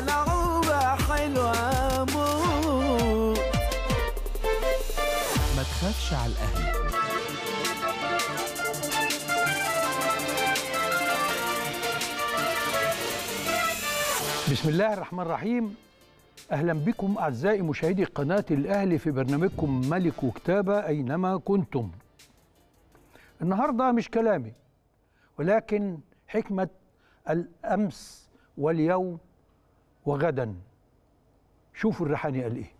لعوبة حلوة موت. ما تخافش على الأهلي. بسم الله الرحمن الرحيم، أهلا بكم أعزائي مشاهدي قناة الأهلي في برنامجكم ملك وكتابة أينما كنتم. النهاردة مش كلامي ولكن حكمة الأمس واليوم وغدا. شوفوا الريحاني قال إيه.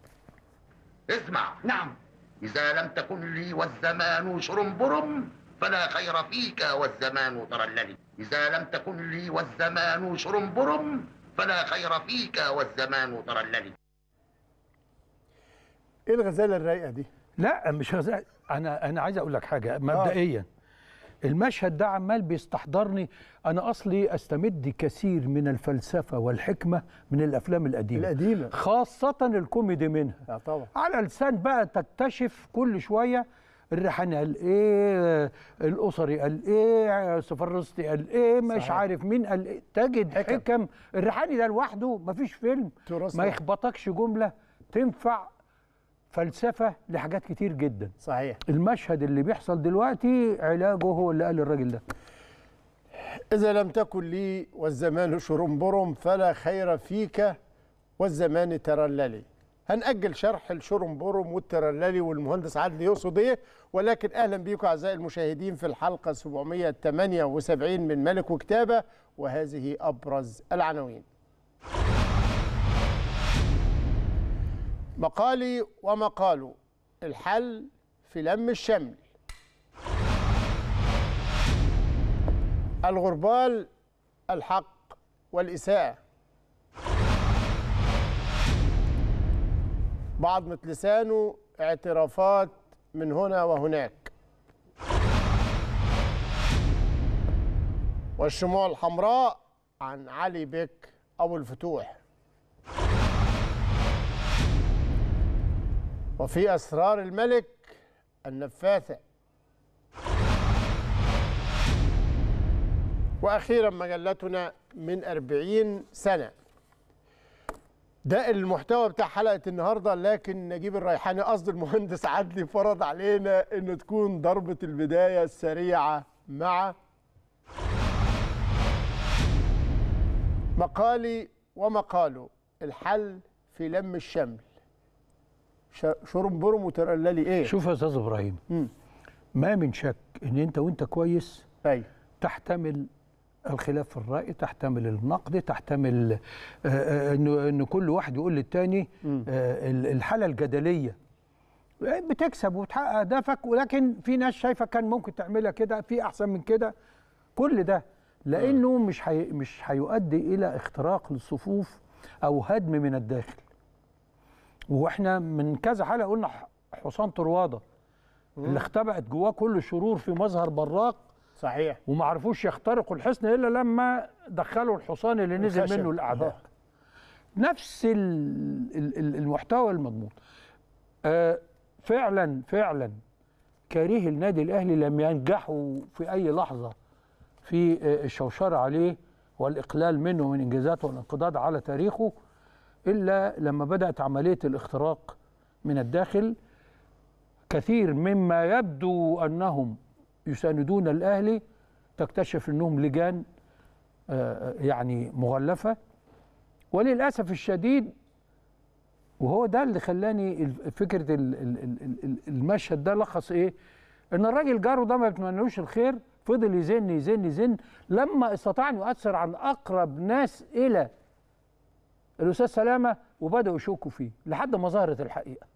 اسمع. نعم. إذا لم تكن لي والزمان شرمبرم فلا خير فيك والزمان ترللي. إذا لم تكن لي والزمان شرمبرم فلا خير فيك والزمان ترللي. ايه الغزاله الرايقه دي؟ لا مش غزاله، انا عايز اقول لك حاجه مبدئيا. المشهد ده عمال بيستحضرني، انا اصلي استمد كثير من الفلسفه والحكمه من الافلام القديمه خاصه الكوميدي منها. طبعا على لسان بقى تكتشف كل شويه الريحاني قال ايه، الاسري قال ايه، سفرستي قال ايه، مش صحيح. عارف مين قال ايه، تجد حكم. الريحاني ده لوحده مفيش فيلم ما يخبطكش جمله تنفع فلسفه لحاجات كتير جدا. صحيح. المشهد اللي بيحصل دلوقتي علاجه هو اللي قال الراجل ده. اذا لم تكن لي والزمان شرمبرم فلا خير فيك والزمان ترللي. هنأجل شرح الشرمبرم والترللي والمهندس عدلي يقصد ايه، ولكن اهلا بيكم اعزائي المشاهدين في الحلقه 778 من ملك وكتابه، وهذه ابرز العناوين. مقالي ومقاله، الحل في لم الشمل. الغربال، الحق والإساءة. بعضمة لسانه، اعترافات من هنا وهناك. والشموع الحمراء عن علي بيك أبو الفتوح. وفي أسرار الملك، النفاثة. وأخيرا مجلتنا من 40 سنة. ده المحتوى بتاع حلقة النهاردة، لكن نجيب الريحاني قصد المهندس عدلي فرض علينا إنه تكون ضربة البداية السريعة مع مقالي ومقاله، الحل في لم الشمل. شرمبرم وترقللي ايه؟ شوف يا استاذ ابراهيم، ما من شك ان انت وانت كويس تحتمل الخلاف في الراي، تحتمل النقد، تحتمل ان كل واحد يقول للتاني الحاله الجدليه بتكسب وتحقق اهدافك، ولكن في ناس شايفه كان ممكن تعملها كده، في احسن من كده، كل ده لانه مش هيؤدي الى اختراق للصفوف او هدم من الداخل. واحنا من كذا حلقه قلنا حسام طرواده اللي اختبأت جواه كل الشرور في مظهر براق. صحيح. وما عرفوش يخترقوا الحصن الا لما دخلوا الحصان اللي نزل منه الاعداء. نفس المحتوى المضمون. فعلا كارهي النادي الاهلي لم ينجحوا في اي لحظه في الشوشره عليه والاقلال منه من انجازاته والانقضاض على تاريخه إلا لما بدأت عملية الاختراق من الداخل. كثير مما يبدو أنهم يساندون الأهلي تكتشف أنهم لجان يعني مغلفة، وللأسف الشديد. وهو ده اللي خلاني فكرة المشهد ده لخص إيه، أن الراجل جاره ده ما بتمنلوش الخير، فضل يزن يزن يزن لما استطاع أن يؤثر عن أقرب ناس إلى الأستاذ سلامة، وبدأوا يشوكوا فيه لحد ما ظهرت الحقيقة.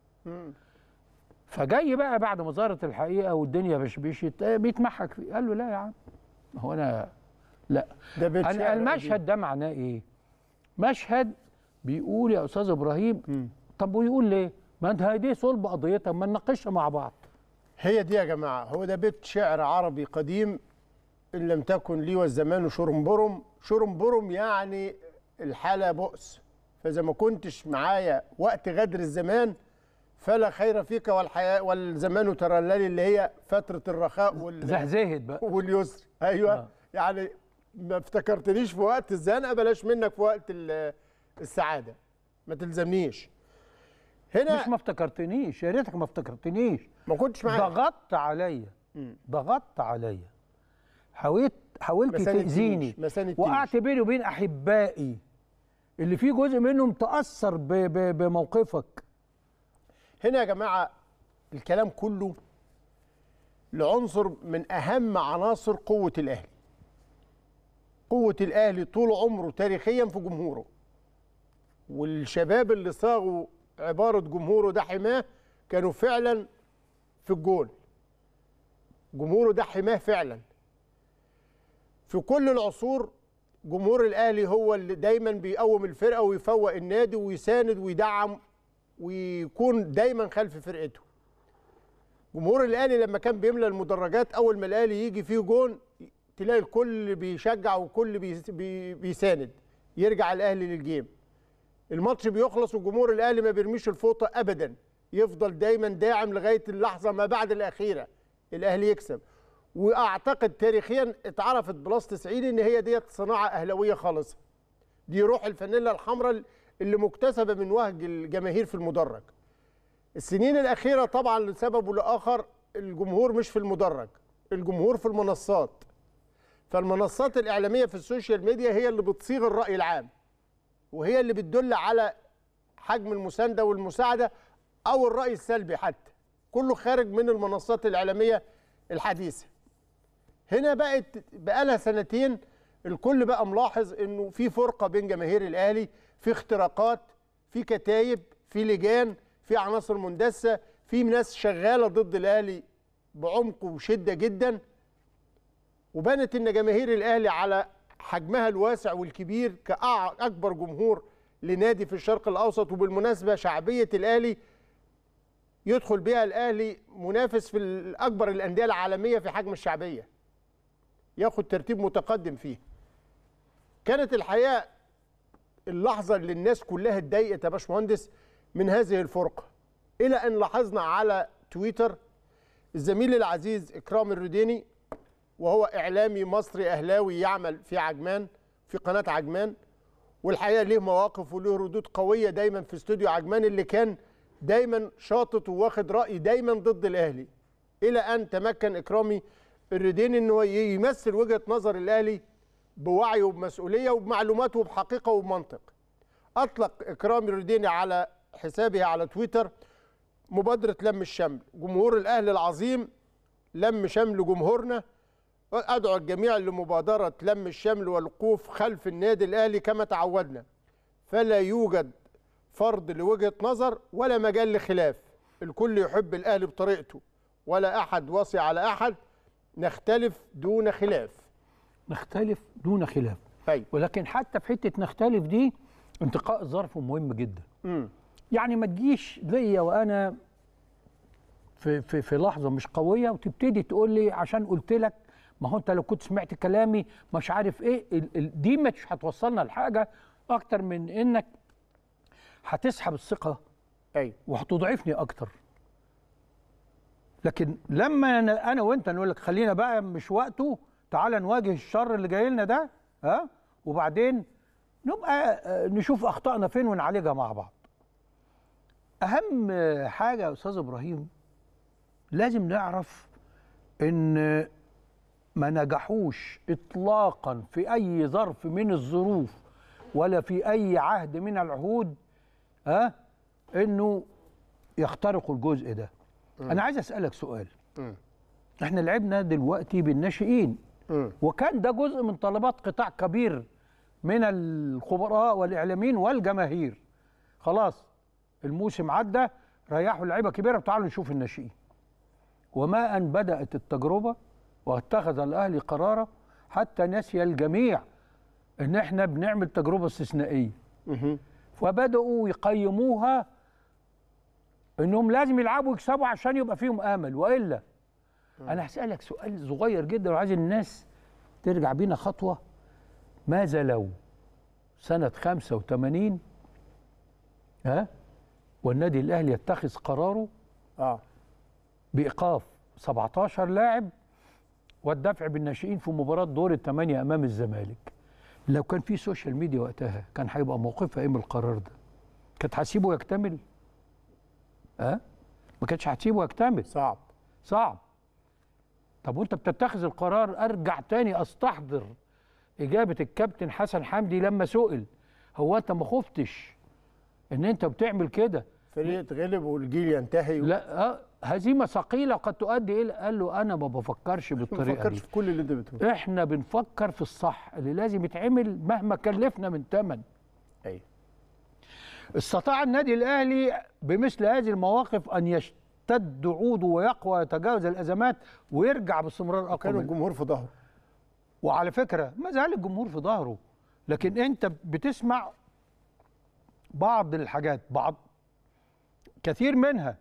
فجاي بقى بعد ما ظهرت الحقيقة والدنيا بشبشت بيتمحك فيه، قال له لا يا عم، هو أنا لا أنا. المشهد ده معناه إيه؟ مشهد بيقول يا أستاذ إبراهيم طب ويقول ليه؟ ما أنت هيدي صلب قضيتها، ما نناقشها مع بعض. هي دي يا جماعة، هو ده بيت شعر عربي قديم، إن لم تكن لي والزمان شرمبرم. شرمبرم يعني الحالة بؤس، فإذا ما كنتش معايا وقت غدر الزمان فلا خير فيك والزمان ترللي، اللي هي فترة الرخاء زهزهت بقى واليسر. أيوه يعني ما افتكرتنيش في وقت الزنقة، بلاش منك في وقت السعاده، ما تلزمنيش هنا. مش ما افتكرتنيش، يا ريتك ما افتكرتنيش، ما كنتش معايا. ضغطت عليا، حاولت تاذيني، وقعت بيني وبين احبائي اللي فيه جزء منهم تاثر بموقفك. هنا يا جماعه الكلام كله لعنصر من اهم عناصر قوه الاهلي. قوه الاهلي طول عمره تاريخيا في جمهوره، والشباب اللي صاغوا عباره جمهوره ده حماه كانوا فعلا في الجول. جمهوره ده حماه فعلا في كل العصور. جمهور الاهلي هو اللي دايما بيقوم الفرقه ويفوق النادي ويساند ويدعم ويكون دايما خلف فرقته. جمهور الاهلي لما كان بيملى المدرجات، اول ما الاهلي يجي فيه جون تلاقي الكل بيشجع وكل بيساند، يرجع الاهلي للجيم. الماتش بيخلص وجمهور الاهلي ما بيرميش الفوطه ابدا، يفضل دايما داعم لغايه اللحظه ما بعد الاخيره الاهلي يكسب. واعتقد تاريخيا اتعرفت بلاصه 90 ان هي ديت صناعه اهلاويه خالصه. دي روح الفانيلا الحمراء اللي مكتسبه من وهج الجماهير في المدرج. السنين الاخيره طبعا لسبب ولاخر الجمهور مش في المدرج، الجمهور في المنصات. فالمنصات الاعلاميه في السوشيال ميديا هي اللي بتصيغ الراي العام، وهي اللي بتدل على حجم المسانده والمساعده او الراي السلبي، حتى كله خارج من المنصات الاعلاميه الحديثه. هنا بقالها سنتين الكل بقى ملاحظ انه في فرقه بين جماهير الاهلي، في اختراقات، في كتايب، في لجان، في عناصر مندسه، في ناس شغاله ضد الاهلي بعمق وشده جدا. وبانت ان جماهير الاهلي على حجمها الواسع والكبير كأكبر جمهور لنادي في الشرق الاوسط، وبالمناسبه شعبيه الاهلي يدخل بها الاهلي منافس في اكبر الانديه العالميه في حجم الشعبيه، ياخد ترتيب متقدم فيه. كانت الحقيقه اللحظه اللي الناس كلها اتضايقت يا باشمهندس من هذه الفرقه، الى ان لاحظنا على تويتر الزميل العزيز إكرام الرديني، وهو اعلامي مصري اهلاوي يعمل في عجمان، في قناه عجمان، والحقيقه له مواقف وله ردود قويه دايما في استوديو عجمان، اللي كان دايما شاطط وواخد راي دايما ضد الاهلي، الى ان تمكن اكرامي الرديني انه يمثل وجهه نظر الاهلي بوعي وبمسؤوليه وبمعلومات وبحقيقه وبمنطق. اطلق اكرامي الرديني على حسابه على تويتر مبادره لم الشمل، جمهور الاهلي العظيم لم شمل جمهورنا، أدعو الجميع لمبادرة لم الشمل والوقوف خلف النادي الأهلي كما تعودنا، فلا يوجد فرض لوجهة نظر ولا مجال لخلاف، الكل يحب الأهلي بطريقته ولا أحد واصي على أحد، نختلف دون خلاف. نختلف دون خلاف، أي. ولكن حتى في حتة نختلف دي انتقاء الظرف مهم جدا. يعني ما تجيش ليا وأنا في لحظة مش قوية وتبتدي تقول لي عشان قلت لك، ما هو انت لو كنت سمعت كلامي مش عارف ايه. دي مش هتوصلنا لحاجه اكتر من انك هتسحب الثقه، ايوه، وهتضعفني اكتر. لكن لما انا وانت نقول لك خلينا بقى مش وقته، تعالى نواجه الشر اللي جاي لنا ده، ها، وبعدين نبقى نشوف اخطائنا فين ونعالجها مع بعض. اهم حاجه يا استاذ ابراهيم لازم نعرف ان ما نجحوش إطلاقا في أي ظرف من الظروف ولا في أي عهد من العهود، ها، إنه يخترقوا الجزء ده. أنا عايز أسألك سؤال. إحنا لعبنا دلوقتي بالناشئين، وكان ده جزء من طلبات قطاع كبير من الخبراء والإعلاميين والجماهير. خلاص الموسم عدى، ريحوا لعيبة كبيرة وتعالوا نشوف الناشئين. وما أن بدأت التجربة واتخذ الاهلي قراره حتى نسي الجميع ان احنا بنعمل تجربه استثنائيه، وبداوا يقيموها انهم لازم يلعبوا ويكسبوا عشان يبقى فيهم امل والا. انا هسالك سؤال صغير جدا وعايز الناس ترجع بينا خطوه. ماذا لو سنه 85 والنادي الاهلي يتخذ قراره بايقاف 17 لاعب والدفع بالناشئين في مباراة دور الثمانية أمام الزمالك؟ لو كان في سوشيال ميديا وقتها كان هيبقى موقفها ايه من القرار ده؟ كانت هتسيبه يكتمل؟ ما كانتش هتسيبه يكتمل. صعب صعب. طب وانت بتتخذ القرار، ارجع تاني استحضر اجابه الكابتن حسن حمدي لما سئل، هو انت ما خفتش ان انت بتعمل كده؟ فريق يتغلب والجيل ينتهي لا هزيمه ثقيله قد تؤدي الى، قال له انا ما بفكرش بالطريقه دي. ما بفكرش في كل اللي انت بتقوله. احنا بنفكر في الصح اللي لازم يتعمل مهما كلفنا من ثمن. ايوه. استطاع النادي الاهلي بمثل هذه المواقف ان يشتد عوده ويقوى ويتجاوز الازمات ويرجع باستمرار اقوى. وكان الجمهور في ظهره. وعلى فكره ما زال الجمهور في ظهره، لكن انت بتسمع بعض الحاجات، بعض كثير منها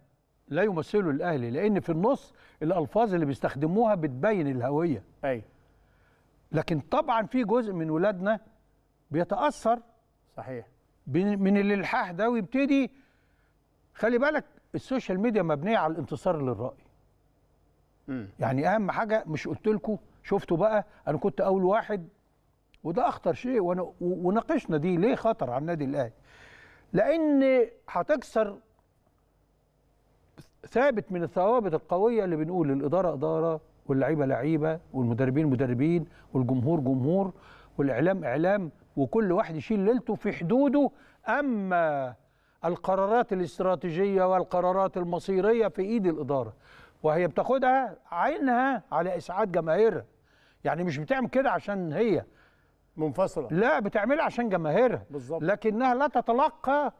لا يمثلوا الاهلي، لان في النص الالفاظ اللي بيستخدموها بتبين الهويه. ايوه. لكن طبعا في جزء من ولادنا بيتاثر صحيح من الالحاح ده، ويبتدي خلي بالك السوشيال ميديا مبنيه على الانتصار للراي. يعني اهم حاجه، مش قلت لكم شفتوا بقى انا كنت اول واحد، وده اخطر شيء، وناقشنا دي ليه خطر على النادي الاهلي؟ لان هتكسر ثابت من الثوابت القويه اللي بنقول الاداره اداره، واللعيبه لعيبه، والمدربين مدربين، والجمهور جمهور، والاعلام اعلام، وكل واحد يشيل ليلته في حدوده. اما القرارات الاستراتيجيه والقرارات المصيريه في ايد الاداره، وهي بتاخدها عينها على اسعاد جماهيرها. يعني مش بتعمل كده عشان هي منفصله، لا بتعملها عشان جماهيرها بالظبط، لكنها لا تتلقى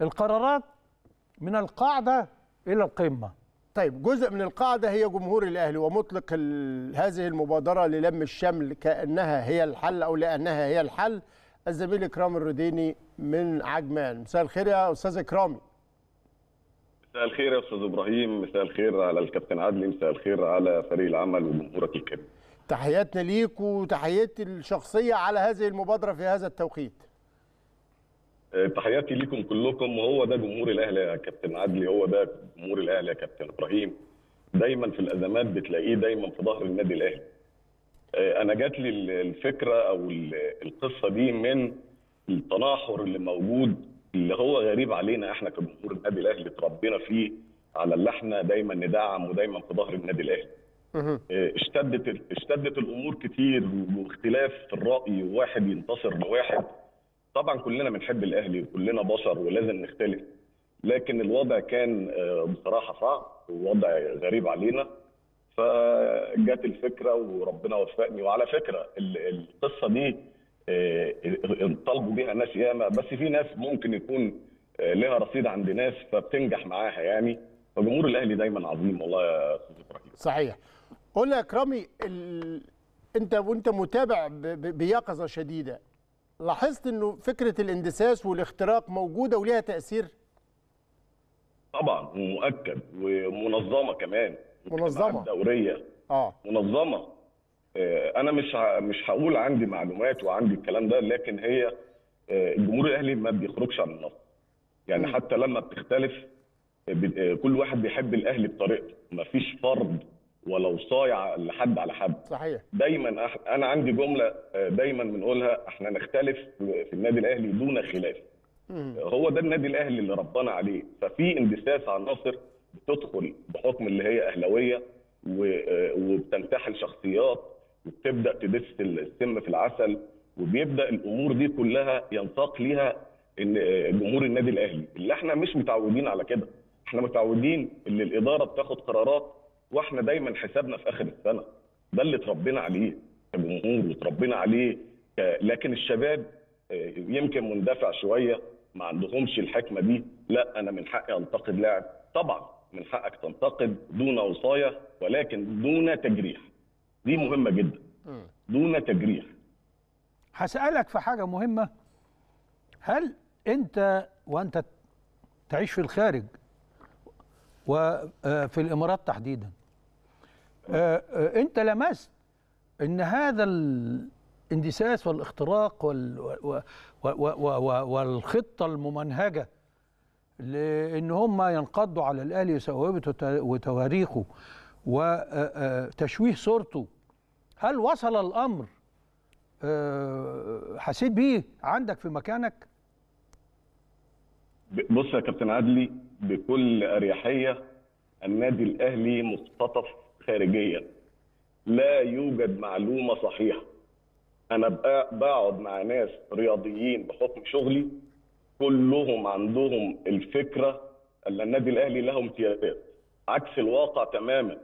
القرارات من القاعدة إلى القمة. طيب جزء من القاعدة هي جمهور الأهلي، ومطلق هذه المبادرة للم الشمل كأنها هي الحل أو لأنها هي الحل الزميل إكرام الرديني من عجمان. مساء الخير يا أستاذ إكرامي. مساء الخير يا أستاذ إبراهيم، مساء الخير على الكابتن عدلي، مساء الخير على فريق العمل وجمهورك الكريم. تحياتنا ليك وتحياتي الشخصية على هذه المبادرة في هذا التوقيت. تحياتي ليكم كلكم، وهو ده جمهور الاهلي يا كابتن عدلي، هو ده جمهور الاهلي يا كابتن ابراهيم. دايما في الازمات بتلاقيه دايما في ظهر النادي الاهلي. انا جات لي الفكره او القصه دي من التناحر اللي موجود، اللي هو غريب علينا احنا كجمهور النادي الاهلي، اتربينا فيه على اللي احنا دايما ندعم ودايما في ظهر النادي الاهلي. اشتدت الامور كتير، واختلاف في الراي، وواحد ينتصر لواحد. طبعا كلنا بنحب الاهلي وكلنا بشر ولازم نختلف، لكن الوضع كان بصراحه صعب ووضع غريب علينا، فجت الفكره وربنا وفقني. وعلى فكره القصه دي انطلبوا بيها ناس ياما، بس في ناس ممكن يكون لها رصيد عند ناس فبتنجح معاها يعني. فجمهور الاهلي دايما عظيم والله يا استاذ ابراهيم. صحيح. قول لي يا كرامي، وانت متابع بيقظه شديده، لاحظت انه فكره الاندساس والاختراق موجوده وليها تاثير؟ طبعا ومؤكد، ومنظمه كمان، منظمه دوريه منظمه. انا مش هقول عندي معلومات وعندي الكلام ده، لكن هي الجمهور الاهلي ما بيخرجش عن النص يعني. حتى لما بتختلف كل واحد بيحب الاهلي بطريقته، ما فيش فرض ولو صايع لحد على حد. صحيح. دايما انا عندي جمله دايما بنقولها، احنا نختلف في النادي الاهلي دون خلاف. هو ده النادي الاهلي اللي ربنا عليه، ففي اندساس عناصر بتدخل بحكم اللي هي اهلاويه وبتنتحل شخصيات وبتبدا تدس السم في العسل، وبيبدا الامور دي كلها ينساق ليها ان جمهور النادي الاهلي اللي احنا مش متعودين على كده. احنا متعودين ان الاداره بتاخد قرارات، واحنا دايما حسابنا في اخر السنه، ده اللي اتربينا عليه كجمهور واتربينا عليه. لكن الشباب يمكن مندفع شويه، ما عندهمش الحكمه دي. لا، انا من حقي انتقد لاعب، طبعا من حقك تنتقد دون وصايه، ولكن دون تجريح. دي مهمه جدا، دون تجريح. هسالك في حاجه مهمه، هل انت وانت تعيش في الخارج وفي الامارات تحديدا انت لمست ان هذا الاندساس والاختراق والخطه الممنهجه لان هم ينقضوا على الاهلي وثوابته وتواريخه وتشويه صورته، هل وصل الامر حسيت بيه عندك في مكانك؟ بص يا كابتن عدلي، بكل اريحيه النادي الاهلي مختطف خارجيا. لا يوجد معلومه صحيحه. انا بقعد مع ناس رياضيين بحكم شغلي، كلهم عندهم الفكره ان النادي الاهلي له امتيازات عكس الواقع تماما.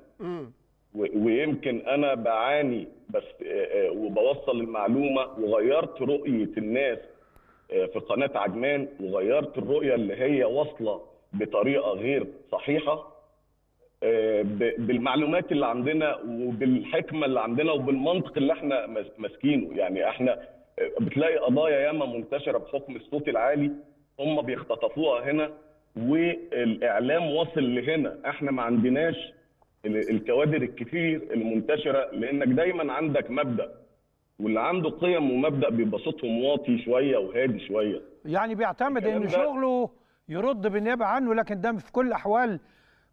ويمكن انا بعاني بس وبوصل المعلومه، وغيرت رؤيه الناس في قناه عجمان، وغيرت الرؤيه اللي هي واصله بطريقه غير صحيحه بالمعلومات اللي عندنا وبالحكمه اللي عندنا وبالمنطق اللي احنا ماسكينه. يعني احنا بتلاقي قضايا ياما منتشره بحكم الصوت العالي هم بيختطفوها هنا، والاعلام واصل لهنا. احنا ما عندناش الكوادر الكتير المنتشره، لانك دايما عندك مبدا، واللي عنده قيم ومبدا بيبقى صوتهم واطي شويه وهادي شويه. يعني بيعتمد ان شغله يرد بالنيابه عنه، لكن ده في كل الاحوال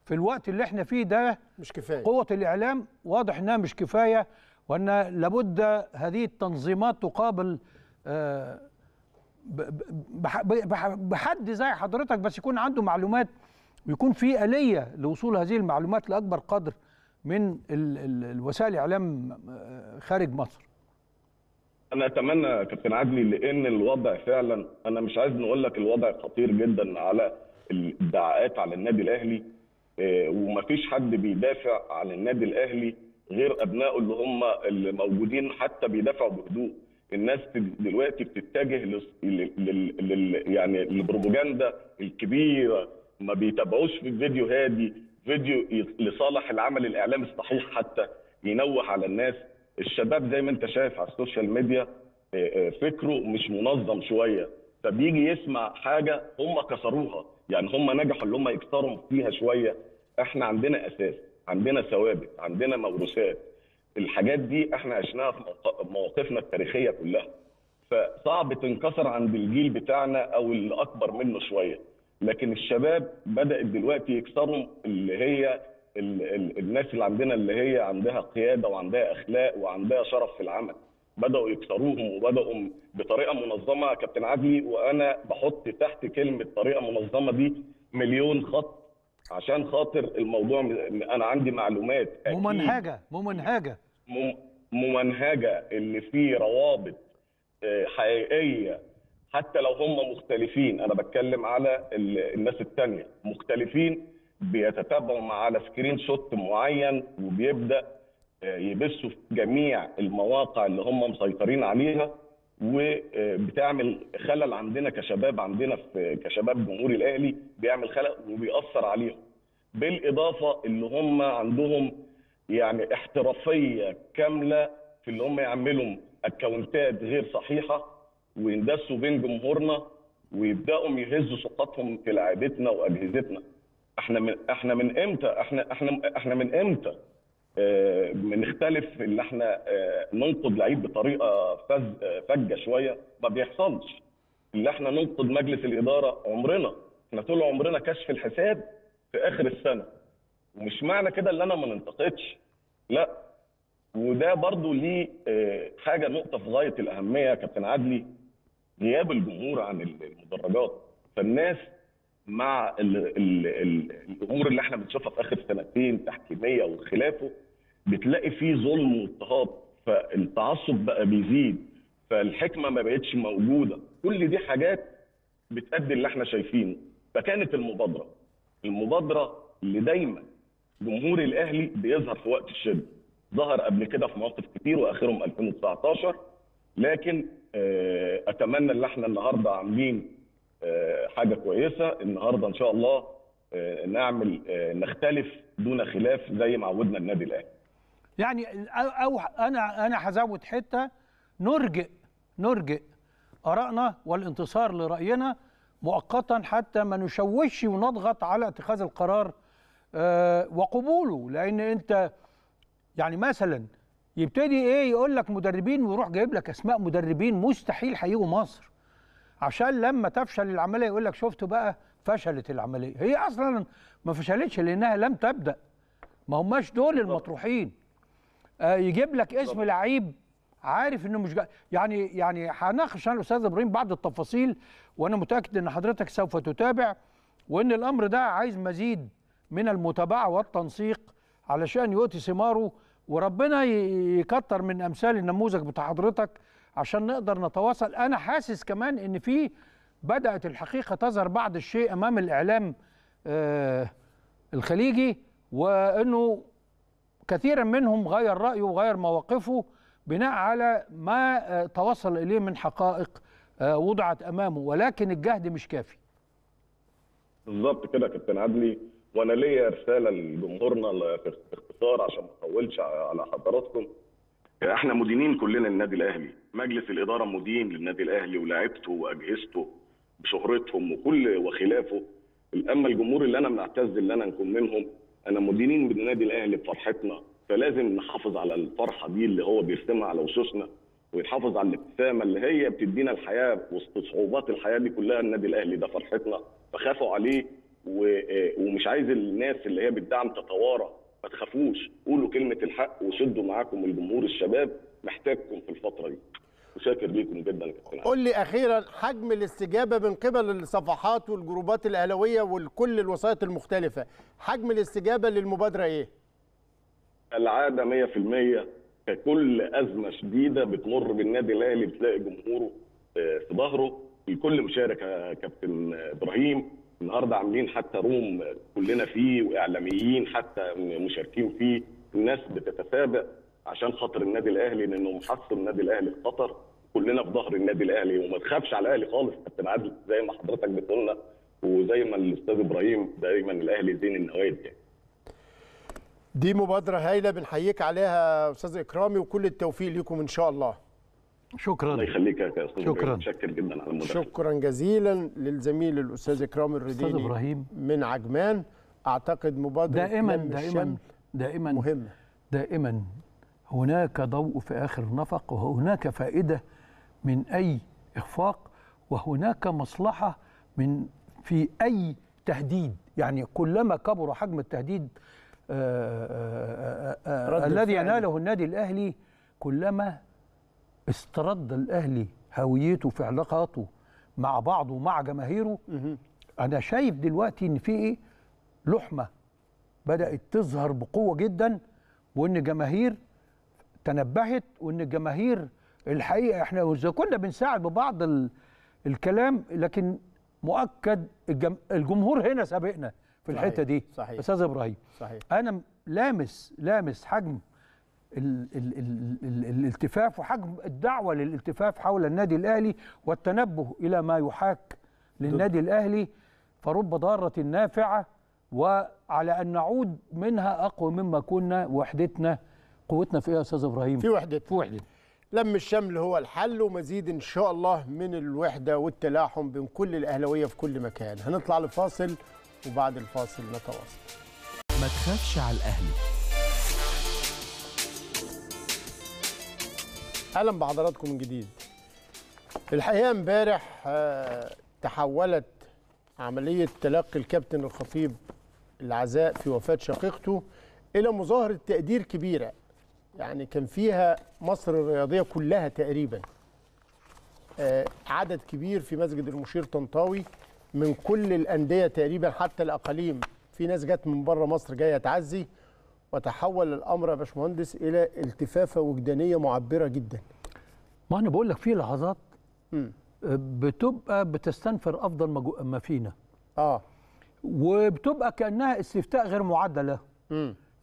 في الوقت اللي احنا فيه ده مش كفايه. قوه الاعلام واضح انها مش كفايه، وان لابد هذه التنظيمات تقابل بحد زي حضرتك بس يكون عنده معلومات، ويكون في آلية لوصول هذه المعلومات لأكبر قدر من الوسائل الإعلام خارج مصر. أنا أتمنى كابتن عدلي، لأن الوضع فعلا، أنا مش عايز نقول لك الوضع خطير جدا على الادعاءات على النادي الأهلي، ومفيش حد بيدافع على النادي الأهلي غير أبنائه اللي هم اللي موجودين، حتى بيدافعوا بهدوء. الناس دلوقتي بتتجه يعني للبروباجندا الكبيرة، ما بيتابعوش في الفيديو هادي، فيديو لصالح العمل الاعلامي الصحيح، حتى ينوه على الناس. الشباب زي ما انت شايف على السوشيال ميديا فكره مش منظم شويه، فبيجي يسمع حاجه هم كسروها، يعني هم نجحوا اللي هم يكسروا فيها شويه. احنا عندنا اساس، عندنا ثوابت، عندنا موروثات. الحاجات دي احنا عشناها في مواقفنا التاريخيه كلها، فصعب تنكسر عند الجيل بتاعنا او اللي اكبر منه شويه. لكن الشباب بدأت دلوقتي يكسروا اللي هي الناس اللي عندنا اللي هي عندها قيادة وعندها أخلاق وعندها شرف في العمل، بدأوا يكسروهم وبدأوا بطريقة منظمة. كابتن عدلي، وأنا بحط تحت كلمة طريقة منظمة دي مليون خط، عشان خاطر الموضوع أنا عندي معلومات ممنهجة ممنهجة اللي فيه روابط حقيقية، حتى لو هم مختلفين. أنا بتكلم على الناس التانية مختلفين، بيتتابعوا على سكرين شوت معين وبيبدأ يبثوا في جميع المواقع اللي هم مسيطرين عليها، وبتعمل خلل عندنا كشباب، عندنا كشباب جمهور الأهلي بيعمل خلل وبيأثر عليهم. بالإضافة اللي هم عندهم يعني احترافية كاملة في اللي هم يعملوا أكونتات غير صحيحة ويندسوا بين جمهورنا، ويبداوا يهزوا ثقتهم في لعيبتنا واجهزتنا. احنا من امتى بنختلف ان احنا ننقد لعيب بطريقه فجه شويه؟ ما بيحصلش. اللي احنا ننقد مجلس الاداره عمرنا، احنا طول عمرنا كشف الحساب في اخر السنه، ومش معنى كده ان انا ما ننتقدش، لا. وده برضو ليه حاجه نقطه في غايه الاهميه كابتن عدلي، غياب الجمهور عن المدرجات. فالناس مع الامور اللي احنا بنشوفها في اخر سنتين تحكيميه وخلافه، بتلاقي فيه ظلم واضطهاد، فالتعصب بقى بيزيد، فالحكمه ما بقتش موجوده. كل دي حاجات بتؤدي اللي احنا شايفينه. فكانت المبادره اللي دايما جمهور الاهلي بيظهر في وقت الشده، ظهر قبل كده في مواقف كتير واخرهم 2019. لكن اتمنى ان احنا النهارده عاملين حاجه كويسه. النهارده ان شاء الله نعمل نختلف دون خلاف زي ما عودنا النادي الاهلي. يعني او انا هزود حته، نرجئ ارائنا والانتصار لراينا مؤقتا، حتى ما نشوش ونضغط على اتخاذ القرار وقبوله. لان انت يعني مثلا يبتدي ايه يقول لك مدربين، ويروح جايب لك اسماء مدربين مستحيل هيجوا مصر، عشان لما تفشل العمليه يقول لك شفتوا بقى فشلت العمليه. هي اصلا ما فشلتش لانها لم تبدا، ما هماش دول المطروحين. يجيب لك اسم لعيب عارف انه مش يعني هناقش انا الاستاذ ابراهيم بعض التفاصيل، وانا متاكد ان حضرتك سوف تتابع، وان الامر ده عايز مزيد من المتابعه والتنسيق علشان يؤتي ثماره، وربنا يكتر من امثال النموذج بتاع حضرتك عشان نقدر نتواصل. انا حاسس كمان ان في بدات الحقيقه تظهر بعض الشيء امام الاعلام الخليجي، وانه كثيرا منهم غير رايه وغير مواقفه بناء على ما توصل اليه من حقائق وضعت امامه، ولكن الجهد مش كافي. بالظبط كده كابتن عدلي، وانا ليا رساله لجمهورنا باختصار عشان ما اطولش على حضراتكم. احنا مدينين كلنا للنادي الاهلي، مجلس الاداره مدين للنادي الاهلي ولاعيبته واجهزته بشهرتهم وكل وخلافه. اما الجمهور اللي انا معتز اللي انا نكون منهم، انا مدينين بالنادي الاهلي بفرحتنا، فلازم نحافظ على الفرحه دي اللي هو بيرسمها على وشوشنا، ويحافظ على الابتسامه اللي هي بتدينا الحياه وسط صعوبات الحياه دي كلها. النادي الاهلي ده فرحتنا، فخافوا عليه ومش عايز الناس اللي هي بتدعم تتوارى. ما تخافوش، قولوا كلمه الحق وشدوا معاكم الجمهور الشباب، محتاجكم في الفتره دي، وشاكر ليكم جدا. قول لي اخيرا حجم الاستجابه من قبل الصفحات والجروبات الاهلاويه وكل الوسائط المختلفه، حجم الاستجابه للمبادره ايه؟ العاده 100%، ككل ازمه شديده بتمر بالنادي الاهلي بتلاقي جمهوره في ظهره، الكل مشارك يا كابتن ابراهيم. النهارده عاملين حتى روم كلنا فيه، واعلاميين حتى مشاركين فيه، الناس بتتسابق عشان خاطر النادي الاهلي، لانه محصل النادي الاهلي في خطر، كلنا في ظهر النادي الاهلي، وما تخافش على الاهلي خالص كابتن عادل، زي ما حضرتك بتقولنا وزي ما الاستاذ ابراهيم دايما الاهلي زين النوادي يعني. دي مبادره هايله بنحييك عليها استاذ اكرامي، وكل التوفيق ليكم ان شاء الله. شكرا، الله يخليك يا استاذ، شكرا، متشكر جدا على المداخله. شكرا جزيلا للزميل الاستاذ اكرام الرديني استاذ ابراهيم من عجمان. اعتقد مبادره دائما مهمه، دائما هناك ضوء في آخر النفق، وهناك فائدة من أي إخفاق، وهناك مصلحة في أي تهديد. يعني كلما كبر حجم التهديد الذي يناله النادي الأهلي، كلما استرد الأهلي هويته في علاقاته مع بعضه ومع جماهيره. أنا شايف دلوقتي إن في إيه؟ لحمة بدأت تظهر بقوة جدا، وإن الجماهير تنبهت، وان الجماهير الحقيقه احنا كنا بنساعد ببعض الكلام، لكن مؤكد الجمهور هنا سابقنا في الحته دي. صحيح استاذ ابراهيم، صحيح. انا لامس حجم الالتفاف وحجم الدعوه للالتفاف حول النادي الاهلي، والتنبه الى ما يحاك للنادي الاهلي، فرب ضاره نافعه، وعلى ان نعود منها اقوى مما كنا. وحدتنا قوتنا في ايه يا استاذ ابراهيم؟ في وحدتنا، في وحدتنا. لم الشمل هو الحل، ومزيد ان شاء الله من الوحده والتلاحم بين كل الاهلاويه في كل مكان. هنطلع لفاصل، وبعد الفاصل نتواصل. ما تخافش على الاهلي. اهلا بحضراتكم من جديد. الحقيقه امبارح تحولت عمليه تلقي الكابتن الخطيب العزاء في وفاه شقيقته الى مظاهره تقدير كبيره، يعني كان فيها مصر الرياضية كلها تقريبا، عدد كبير في مسجد المشير طنطاوي من كل الأندية تقريبا، حتى الأقاليم، في ناس جت من بره مصر جاية تعزي. وتحول الأمر يا باشمهندس إلى التفافة وجدانية معبرة جدا. ما أنا بقول لك في لحظات بتبقى بتستنفر أفضل ما فينا، وبتبقى كأنها استفتاء غير معدلة.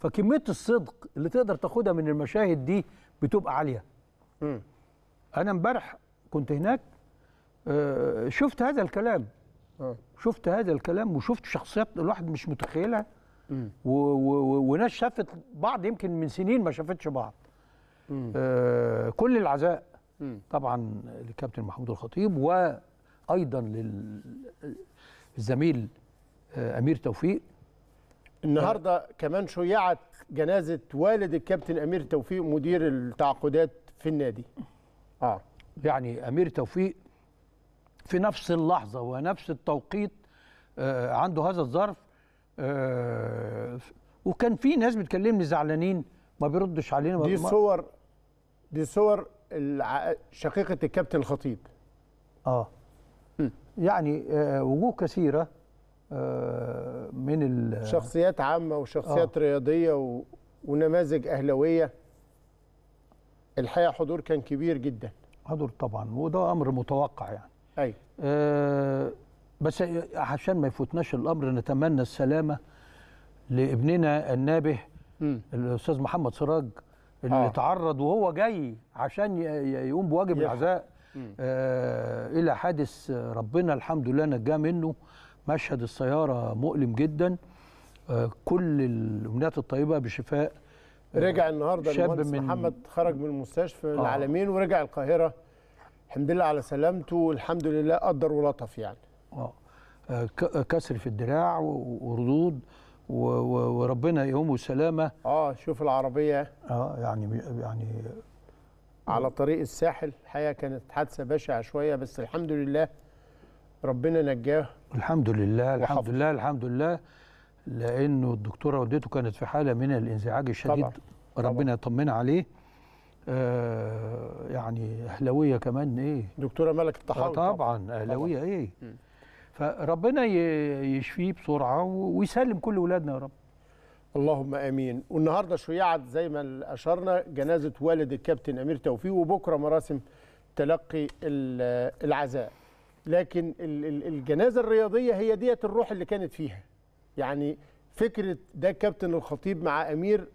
فكمية الصدق اللي تقدر تاخدها من المشاهد دي بتبقى عالية. أنا امبارح كنت هناك، شفت هذا الكلام، شفت هذا الكلام، وشفت شخصيات الواحد مش متخيلها، وناس شافت بعض يمكن من سنين ما شافتش بعض. كل العزاء طبعا للكابتن محمود الخطيب، وأيضا للزميل أمير توفيق. النهارده كمان شيعت جنازه والد الكابتن امير توفيق مدير التعاقدات في النادي. يعني امير توفيق في نفس اللحظه ونفس التوقيت عنده هذا الظرف. وكان في ناس بتكلمني زعلانين ما بيردش علينا، دي صور شقيقة الكابتن الخطيب. يعني وجوه كثيرة من شخصيات عامة وشخصيات رياضية ونماذج أهلاوية. الحقيقة حضور كان كبير جدا. حضور طبعا، وده أمر متوقع يعني. أيوة. بس عشان ما يفوتناش الأمر، نتمنى السلامة لابننا النابه الأستاذ محمد سراج اللي تعرض وهو جاي عشان يقوم بواجب العزاء إلى حادث ربنا الحمد لله نجاه منه. مشهد السيارة مؤلم جدا. كل الأمنيات الطيبة بشفاء. رجع النهارده المهندس محمد، خرج من المستشفى العالمين ورجع القاهرة الحمد لله على سلامته، والحمد لله قدر ولطف يعني. كسر في الدراع وردود، وربنا يقومه سلامه. شوف العربيه يعني على طريق الساحل. الحقيقه كانت حادثه بشعه شويه، بس الحمد لله ربنا نجاه. الحمد لله وحفظ. الحمد لله الحمد لله، لانه الدكتوره والدته كانت في حاله من الانزعاج الشديد. طبعا. ربنا يطمنها عليه. يعني اهلاويه كمان. دكتوره ملك الطحاوي. طبعا اهلاويه. فربنا يشفيه بسرعه ويسلم كل اولادنا يا رب. اللهم امين. والنهارده شيعت زي ما اشرنا جنازه والد الكابتن امير توفيق، وبكره مراسم تلقي العزاء. لكن الجنازه الرياضيه هي ديت الروح اللي كانت فيها. يعني فكره ده كابتن الخطيب مع امير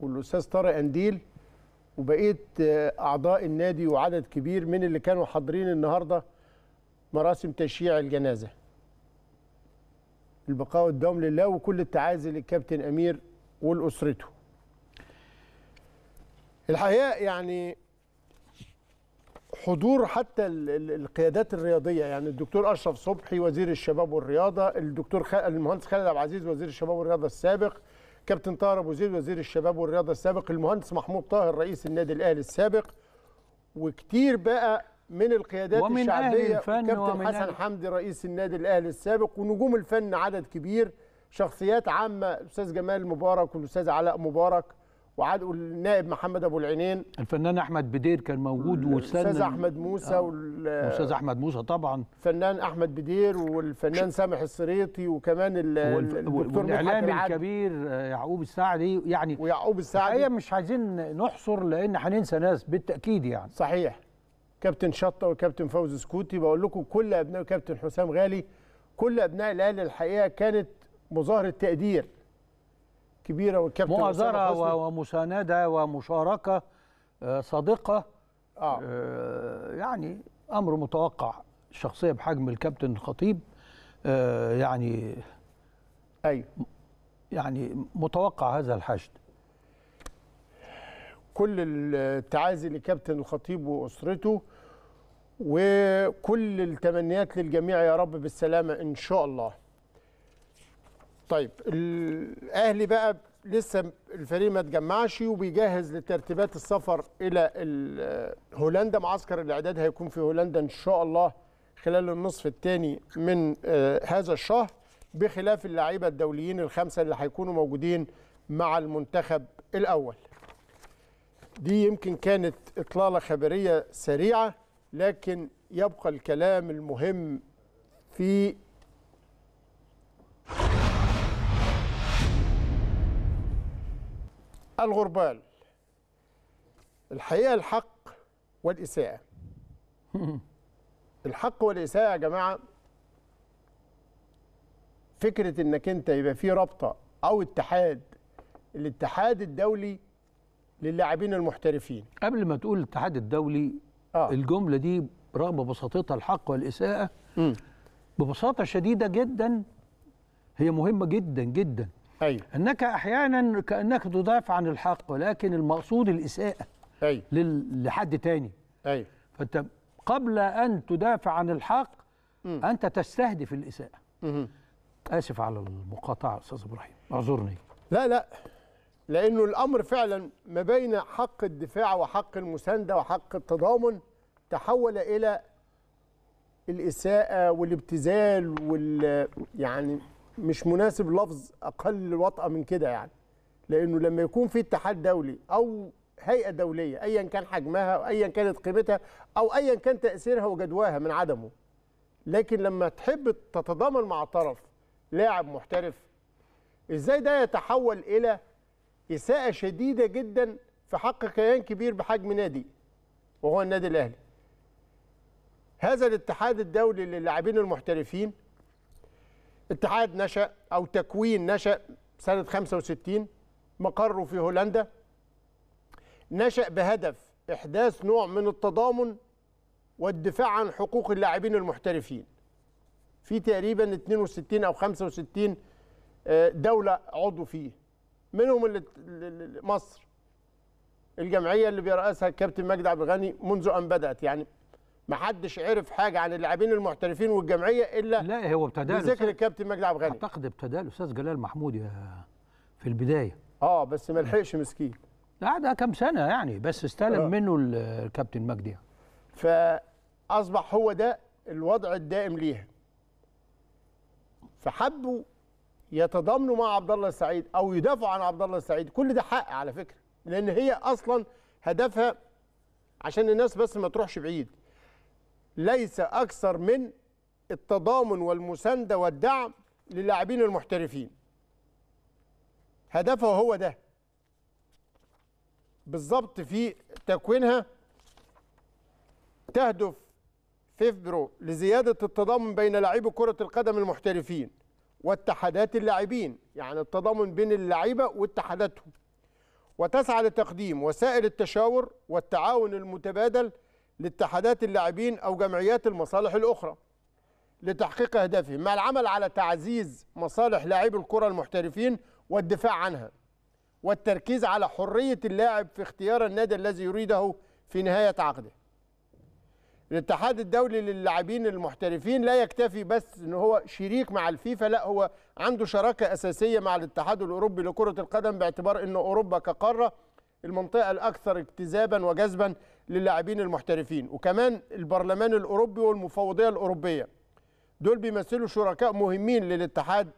والاستاذ طارق انديل وبقيه اعضاء النادي وعدد كبير من اللي كانوا حاضرين النهارده مراسم تشييع الجنازة. البقاء والدوام لله، وكل التعازي للكابتن أمير والأسرته. الحقيقة يعني حضور حتى القيادات الرياضية، يعني الدكتور أشرف صبحي وزير الشباب والرياضة، الدكتور المهندس خالد عبد العزيز وزير الشباب والرياضة السابق، كابتن طاهر أبو زيد وزير الشباب والرياضة السابق، المهندس محمود طاهر رئيس النادي الأهلي السابق، وكتير بقى من القيادات الشعبيه، كابتن حسن حمدي رئيس النادي الاهلي السابق، ونجوم الفن عدد كبير، شخصيات عامه الاستاذ جمال مبارك والاستاذ علاء مبارك والنائب محمد ابو العينين، الفنان احمد بدير كان موجود، والاستاذ احمد موسى والاستاذ احمد موسى طبعا، الفنان احمد بدير والفنان سامح السريطي، وكمان الدكتور الاعلامي الكبير يعقوب السعدي. يعني ويعقوب السعدي مش عايزين نحصر لان هننسى ناس بالتاكيد يعني. صحيح. كابتن شطه وكابتن فوزي سكوتي، بقول لكم كل ابناء، كابتن حسام غالي، كل ابناء الاهلي الحقيقه كانت مظاهره تقدير كبيره. والكابتن مؤازره ومسانده ومشاركه صادقه. يعني امر متوقع. شخصيه بحجم الكابتن الخطيب يعني يعني متوقع هذا الحشد. كل التعازي لكابتن الخطيب وأسرته، وكل التمنيات للجميع يا رب بالسلامة إن شاء الله. طيب الأهلي بقى لسه الفريق ما اتجمعش وبيجهز لترتيبات السفر إلى هولندا. معسكر الإعداد هيكون في هولندا إن شاء الله خلال النصف الثاني من هذا الشهر، بخلاف اللاعيبة الدوليين الخمسة اللي هيكونوا موجودين مع المنتخب الأول. دي يمكن كانت إطلالة خبرية سريعة، لكن يبقى الكلام المهم في الغربال. الحقيقة الحق والإساءة. الحق والإساءة يا جماعة. فكرة إنك أنت يبقى في رابطة أو اتحاد، الاتحاد الدولي للاعبين المحترفين. قبل ما تقول الاتحاد الدولي الجمله دي رغم بساطتها الحق والاساءه ببساطه شديده جدا هي مهمه جدا جدا. انك احيانا كانك تضاف عن الحق، ولكن المقصود الاساءه لحد تاني. فانت قبل ان تدافع عن الحق انت تستهدف الاساءه. اسف على المقاطعه استاذ ابراهيم، اعذرني. لا لأنه الأمر فعلا ما بين حق الدفاع وحق المساندة وحق التضامن تحول إلى الإساءة والابتذال يعني مش مناسب لفظ أقل وطأة من كده يعني. لأنه لما يكون في اتحاد دولي أو هيئه دوليه ايا كان حجمها او ايا كانت قيمتها او ايا كان تاثيرها وجدواها من عدمه، لكن لما تحب تتضامن مع طرف لاعب محترف، ازاي ده يتحول الى اساءه شديده جدا في حق كيان كبير بحجم نادي وهو النادي الاهلي. هذا الاتحاد الدولي للاعبين المحترفين اتحاد نشأ أو تكوين نشأ سنة 65، مقره في هولندا، نشأ بهدف إحداث نوع من التضامن والدفاع عن حقوق اللاعبين المحترفين. في تقريبا 62 أو 65 دولة عضو فيه، منهم مصر، الجمعية اللي بيرأسها الكابتن مجدي عبد الغني منذ أن بدأت. يعني ما حدش عرف حاجه عن اللاعبين المحترفين والجمعيه الا لا هو ابتدى بذكر الكابتن مجدي عبد الغني. اعتقد ابتدى الاستاذ جلال محمود في البدايه، بس ما لحقش مسكين، لا ده كام سنه يعني، بس استلم منه الكابتن مجدي، فاصبح هو ده الوضع الدائم ليها. فحبوا يتضامنوا مع عبد الله السعيد او يدافعوا عن عبد الله السعيد، كل ده حق على فكره، لان هي اصلا هدفها عشان الناس بس ما تروحش بعيد، ليس أكثر من التضامن والمساندة والدعم للاعبين المحترفين. هدفه هو ده بالضبط. في تكوينها تهدف فيفبرو لزيادة التضامن بين لاعبي كرة القدم المحترفين واتحادات اللاعبين، يعني التضامن بين اللعيبة واتحاداتهم، وتسعى لتقديم وسائل التشاور والتعاون المتبادل لاتحادات اللاعبين أو جمعيات المصالح الأخرى لتحقيق أهدافهم، مع العمل على تعزيز مصالح لاعبي الكرة المحترفين والدفاع عنها، والتركيز على حرية اللاعب في اختيار النادي الذي يريده في نهاية عقده. الاتحاد الدولي للاعبين المحترفين لا يكتفي بس أنه هو شريك مع الفيفا، لا هو عنده شراكة أساسية مع الاتحاد الأوروبي لكرة القدم، باعتبار أن أوروبا كقارة المنطقة الأكثر اجتذابا وجذبا للاعبين المحترفين، وكمان البرلمان الأوروبي والمفوضية الأوروبية، دول بيمثلوا شركاء مهمين للاتحاد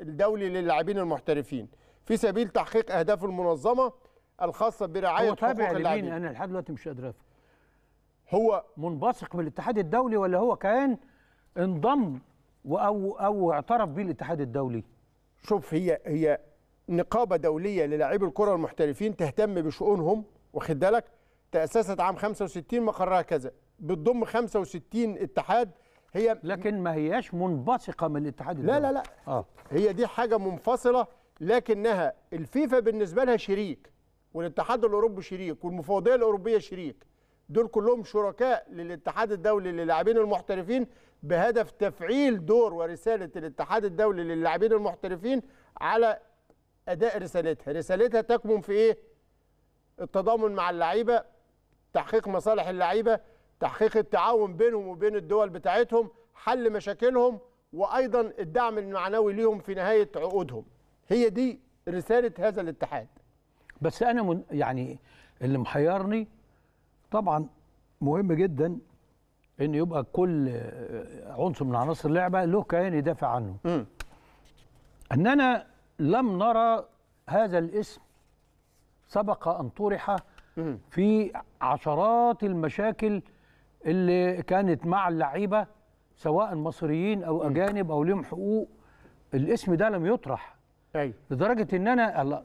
الدولي للاعبين المحترفين في سبيل تحقيق أهداف المنظمة الخاصة برعاية حقوق اللاعبين. أنا لحد دلوقتي مش قادر أفهم، هو منبثق بالاتحاد الدولي ولا هو كان انضم أو اعترف بيه الاتحاد الدولي؟ شوف، هي نقابة دولية للاعبي الكرة المحترفين تهتم بشؤونهم، واخد بالك، تأسست عام 65، مقرها كذا، بتضم 65 اتحاد هي، لكن ما هياش منبثقة من الاتحاد الدولي. لا لا لا، هي دي حاجة منفصلة، لكنها الفيفا بالنسبة لها شريك، والاتحاد الأوروبي شريك، والمفوضية الأوروبية شريك، دول كلهم شركاء للاتحاد الدولي للاعبين المحترفين بهدف تفعيل دور ورسالة الاتحاد الدولي للاعبين المحترفين على أداء رسالتها. رسالتها تكمن في إيه؟ التضامن مع اللعيبة، تحقيق مصالح اللعيبة، تحقيق التعاون بينهم وبين الدول بتاعتهم، حل مشاكلهم، وأيضا الدعم المعنوي ليهم في نهاية عقودهم. هي دي رسالة هذا الاتحاد. بس أنا يعني اللي محيرني، طبعا مهم جدا إن يبقى كل عنصر من عناصر اللعبة له كيان يدافع عنه. إن أنا لم نرى هذا الاسم سبق أن طرح في عشرات المشاكل اللي كانت مع اللعيبة، سواء مصريين أو أجانب أو لهم حقوق، الاسم ده لم يطرح. أي. لدرجة إن أنا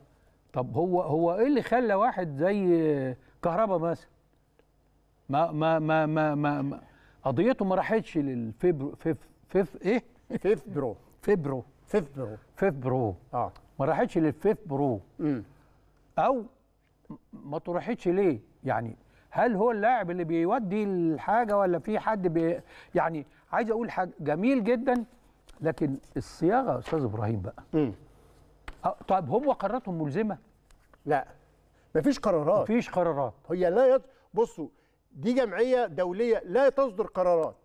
طب هو إيه اللي خلى واحد زي كهربا مثلا ما قضيته ما راحتش للفيبرو فيفبرو ما راحتش للفيفبرو او ما طرحتش ليه؟ يعني هل هو اللاعب اللي بيودي الحاجه ولا في حد يعني عايز اقول حاجه جميل جدا، لكن الصياغه يا استاذ ابراهيم بقى طب هم قراراتهم ملزمه؟ لا، مفيش قرارات. هي لا بصوا، دي جمعيه دوليه لا تصدر قرارات،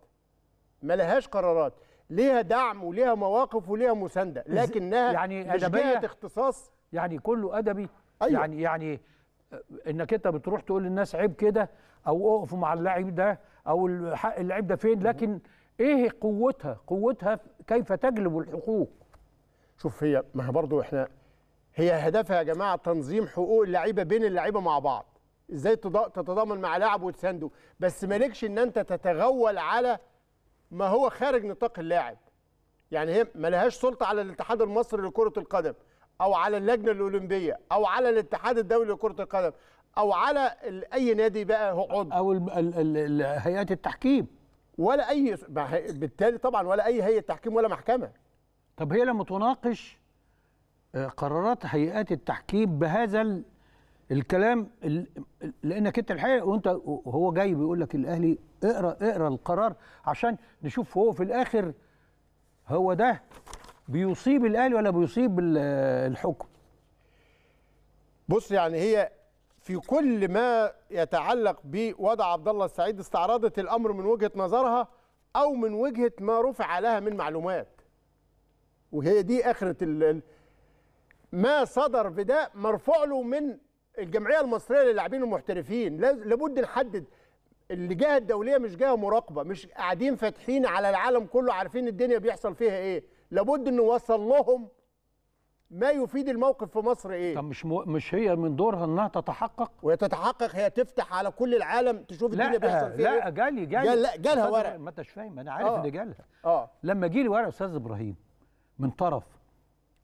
ما لهاش قرارات، ليها دعم وليها مواقف وليها مساندة، لكنها يعني مش جهة اختصاص، يعني كله أدبي. أيوة. يعني إنك أنت بتروح تقول للناس عيب كده، أو أقفوا مع اللاعب ده، أو حق اللاعب ده فين، لكن إيه قوتها كيف تجلب الحقوق؟ شوف، هي ما برضو إحنا هي هدفها يا جماعة تنظيم حقوق اللعيبة بين اللعيبة مع بعض، ازاي تتضامن مع لاعب وتسانده، بس مالكش ان انت تتغول على ما هو خارج نطاق اللاعب. يعني هي مالهاش سلطه على الاتحاد المصري لكره القدم او على اللجنه الاولمبيه او على الاتحاد الدولي لكره القدم او على اي نادي بقى عضو او هيئات التحكيم ولا اي، بالتالي طبعا ولا اي هيئه تحكيم ولا محكمه. طب هي لما تناقش قرارات هيئات التحكيم بهذا الكلام، لانك انت الحقيقه وانت هو جاي بيقول لك الاهلي اقرا القرار عشان نشوف هو في الاخر هو ده بيصيب الاهلي ولا بيصيب الحكم. بص يعني هي في كل ما يتعلق بوضع عبد الله السعيد استعرضت الامر من وجهه نظرها او من وجهه ما رفع لها من معلومات، وهي دي اخره ما صدر بده مرفوع له من الجمعيه المصريه للاعبين المحترفين. لابد نحدد الجهه الدوليه، مش جهه مراقبه، مش قاعدين فاتحين على العالم كله عارفين الدنيا بيحصل فيها ايه، لابد انه يوصل لهم ما يفيد الموقف في مصر ايه. طب مش هي من دورها انها تتحقق ويتتحقق، هي تفتح على كل العالم تشوف الدنيا بيحصل فيها ايه. لا جالي جالها ورق، ما انتش فاهم، انا عارف ان جالها لما جيلي ورق استاذ ابراهيم من طرف،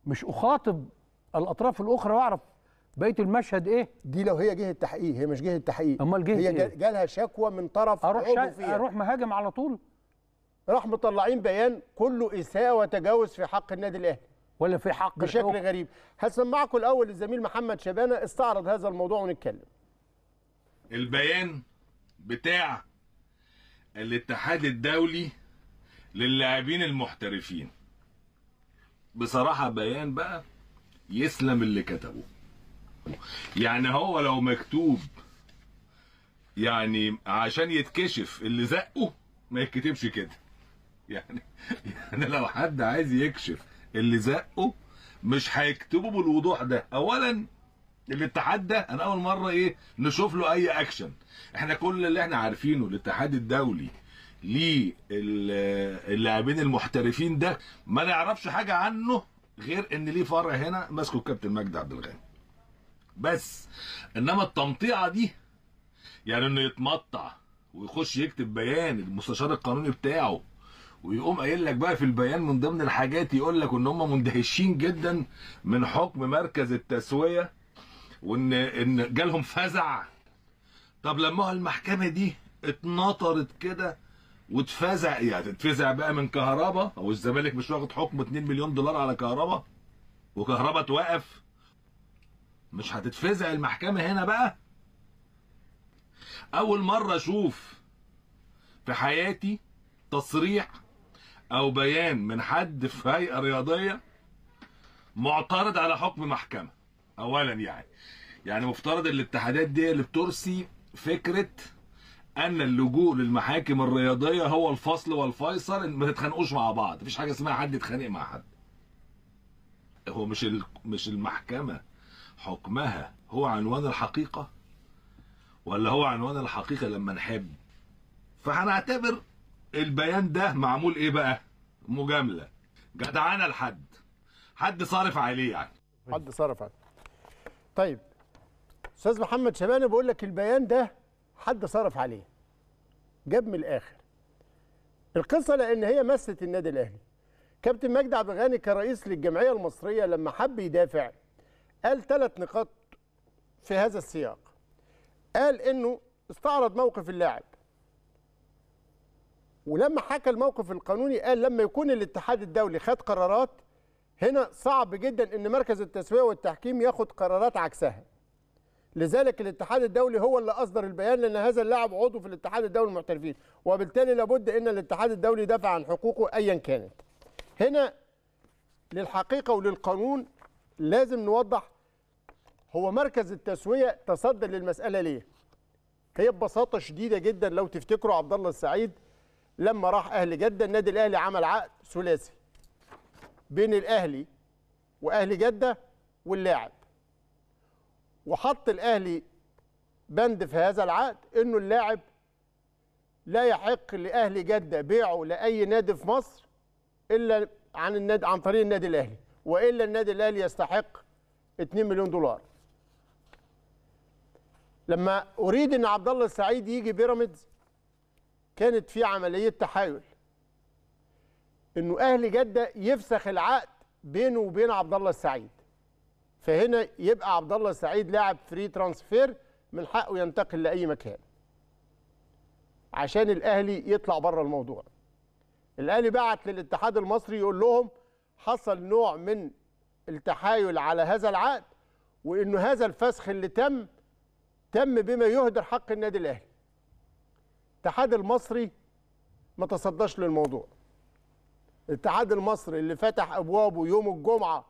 مش اخاطب الاطراف الاخرى واعرف بقيه المشهد ايه. دي لو هي جهه تحقيق، هي مش جهه تحقيق. امال جهه هي جالها شكوى من طرف اروح مهاجم على طول؟ راح مطلعين بيان كله اساءه وتجاوز في حق النادي الاهلي ولا في حق بشكل غريب. هسمعكم الاول الزميل محمد شبانه استعرض هذا الموضوع ونتكلم. البيان بتاع الاتحاد الدولي للاعبين المحترفين بصراحه بيان بقى يسلم اللي كتبوه. يعني هو لو مكتوب يعني عشان يتكشف اللي زقه ما يتكتبش كده. يعني لو حد عايز يكشف اللي زقه مش هيكتبه بالوضوح ده. اولا الاتحاد ده انا اول مره نشوف له اي اكشن. احنا كل اللي احنا عارفينه الاتحاد الدولي للاعبين المحترفين ده ما نعرفش حاجه عنه غير ان ليه فرع هنا ماسكه الكابتن مجدي عبد الغني بس. انما التمطيعه دي يعني انه يتمطع ويخش يكتب بيان المستشار القانوني بتاعه ويقوم قايل لك بقى في البيان من ضمن الحاجات يقول لك ان هم مندهشين جدا من حكم مركز التسويه وان جالهم فزع. طب لما المحكمه دي اتنطرت كده واتفزع، يعني اتفزع بقى من كهربا او الزمالك مش واخد حكم 2 مليون دولار على كهربا وكهربا توقف، مش هتتفزع المحكمه هنا بقى؟ اول مره اشوف في حياتي تصريح او بيان من حد في هيئه رياضيه معترض على حكم محكمه. اولا يعني مفترض الاتحادات دي اللي بترسي فكره ان اللجوء للمحاكم الرياضيه هو الفصل والفيصل، ما تتخانقوش مع بعض، مفيش حاجه اسمها حد يتخانق مع حد. هو مش المحكمه حكمها هو عنوان الحقيقه، ولا هو عنوان الحقيقه لما نحب؟ فهنعتبر البيان ده معمول ايه بقى؟ مجامله، جدعانه لحد، حد صارف عليه يعني. حد صارف عليه. طيب استاذ محمد شباني بيقول لك البيان ده حد صرف عليه، جاب من الاخر القصه، لان هي مست النادي الاهلي. كابتن مجدي عبد الغني كرئيس للجمعيه المصريه لما حب يدافع قال 3 نقاط في هذا السياق. قال انه استعرض موقف اللاعب، ولما حكى الموقف القانوني قال لما يكون الاتحاد الدولي خد قرارات هنا صعب جدا ان مركز التسويه والتحكيم ياخد قرارات عكسها، لذلك الاتحاد الدولي هو اللي اصدر البيان لان هذا اللاعب عضو في الاتحاد الدولي للمحترفين، وبالتالي لابد ان الاتحاد الدولي يدافع عن حقوقه ايا كانت. هنا للحقيقه وللقانون لازم نوضح هو مركز التسويه تصدى للمساله ليه؟ هي ببساطه شديده جدا لو تفتكروا عبد الله السعيد لما راح اهل جده النادي الاهلي عمل عقد ثلاثي بين الاهلي واهل جده واللاعب، وحط الاهلي بند في هذا العقد انه اللاعب لا يحق لاهل جده بيعه لاي نادي في مصر الا عن طريق النادي الاهلي، والا النادي الاهلي يستحق 2 مليون دولار. لما اريد ان عبد الله السعيد يجي بيراميدز كانت في عمليه تحايل انه اهلي جده يفسخ العقد بينه وبين عبد الله السعيد، فهنا يبقى عبد الله السعيد لاعب فري ترانسفير من حقه ينتقل لاي مكان عشان الاهلي يطلع بره الموضوع. الاهلي بعت للاتحاد المصري يقول لهم حصل نوع من التحايل على هذا العقد، وانه هذا الفسخ اللي تم بما يهدر حق النادي الاهلي. الاتحاد المصري ما تصداش للموضوع. الاتحاد المصري اللي فتح ابوابه يوم الجمعه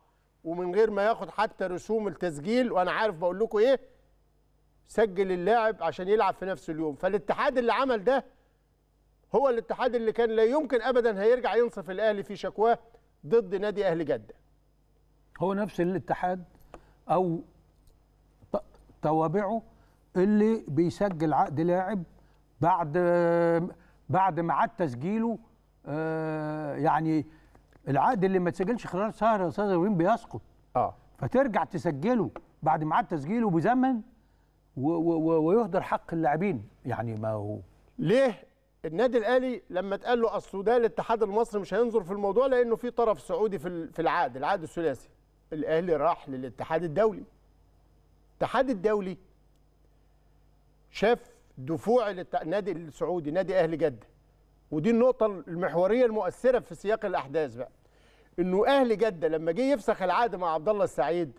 ومن غير ما ياخد حتى رسوم التسجيل، وانا عارف بقول لكم ايه، سجل اللاعب عشان يلعب في نفس اليوم. فالاتحاد اللي عمل ده هو الاتحاد اللي كان لا يمكن ابدا هيرجع ينصف الاهلي في شكواه ضد نادي اهلي جده. هو نفس الاتحاد او توابعه اللي بيسجل عقد لاعب بعد ميعاد تسجيله، يعني العقد اللي ما تسجلش خلال سهر يا استاذ ابراهيم بيسقط، فترجع تسجله بعد ميعاد تسجيله بزمن ويهدر حق اللاعبين. يعني ما هو ليه النادي الاهلي لما اتقال له اصل ده الاتحاد المصري مش هينظر في الموضوع لانه في طرف سعودي في العقد الثلاثي، الاهلي راح للاتحاد الدولي. الاتحاد الدولي شاف دفوع النادي السعودي نادي اهلي جده، ودي النقطه المحوريه المؤثره في سياق الاحداث بقى، انه اهلي جده لما جه يفسخ العقد مع عبد الله السعيد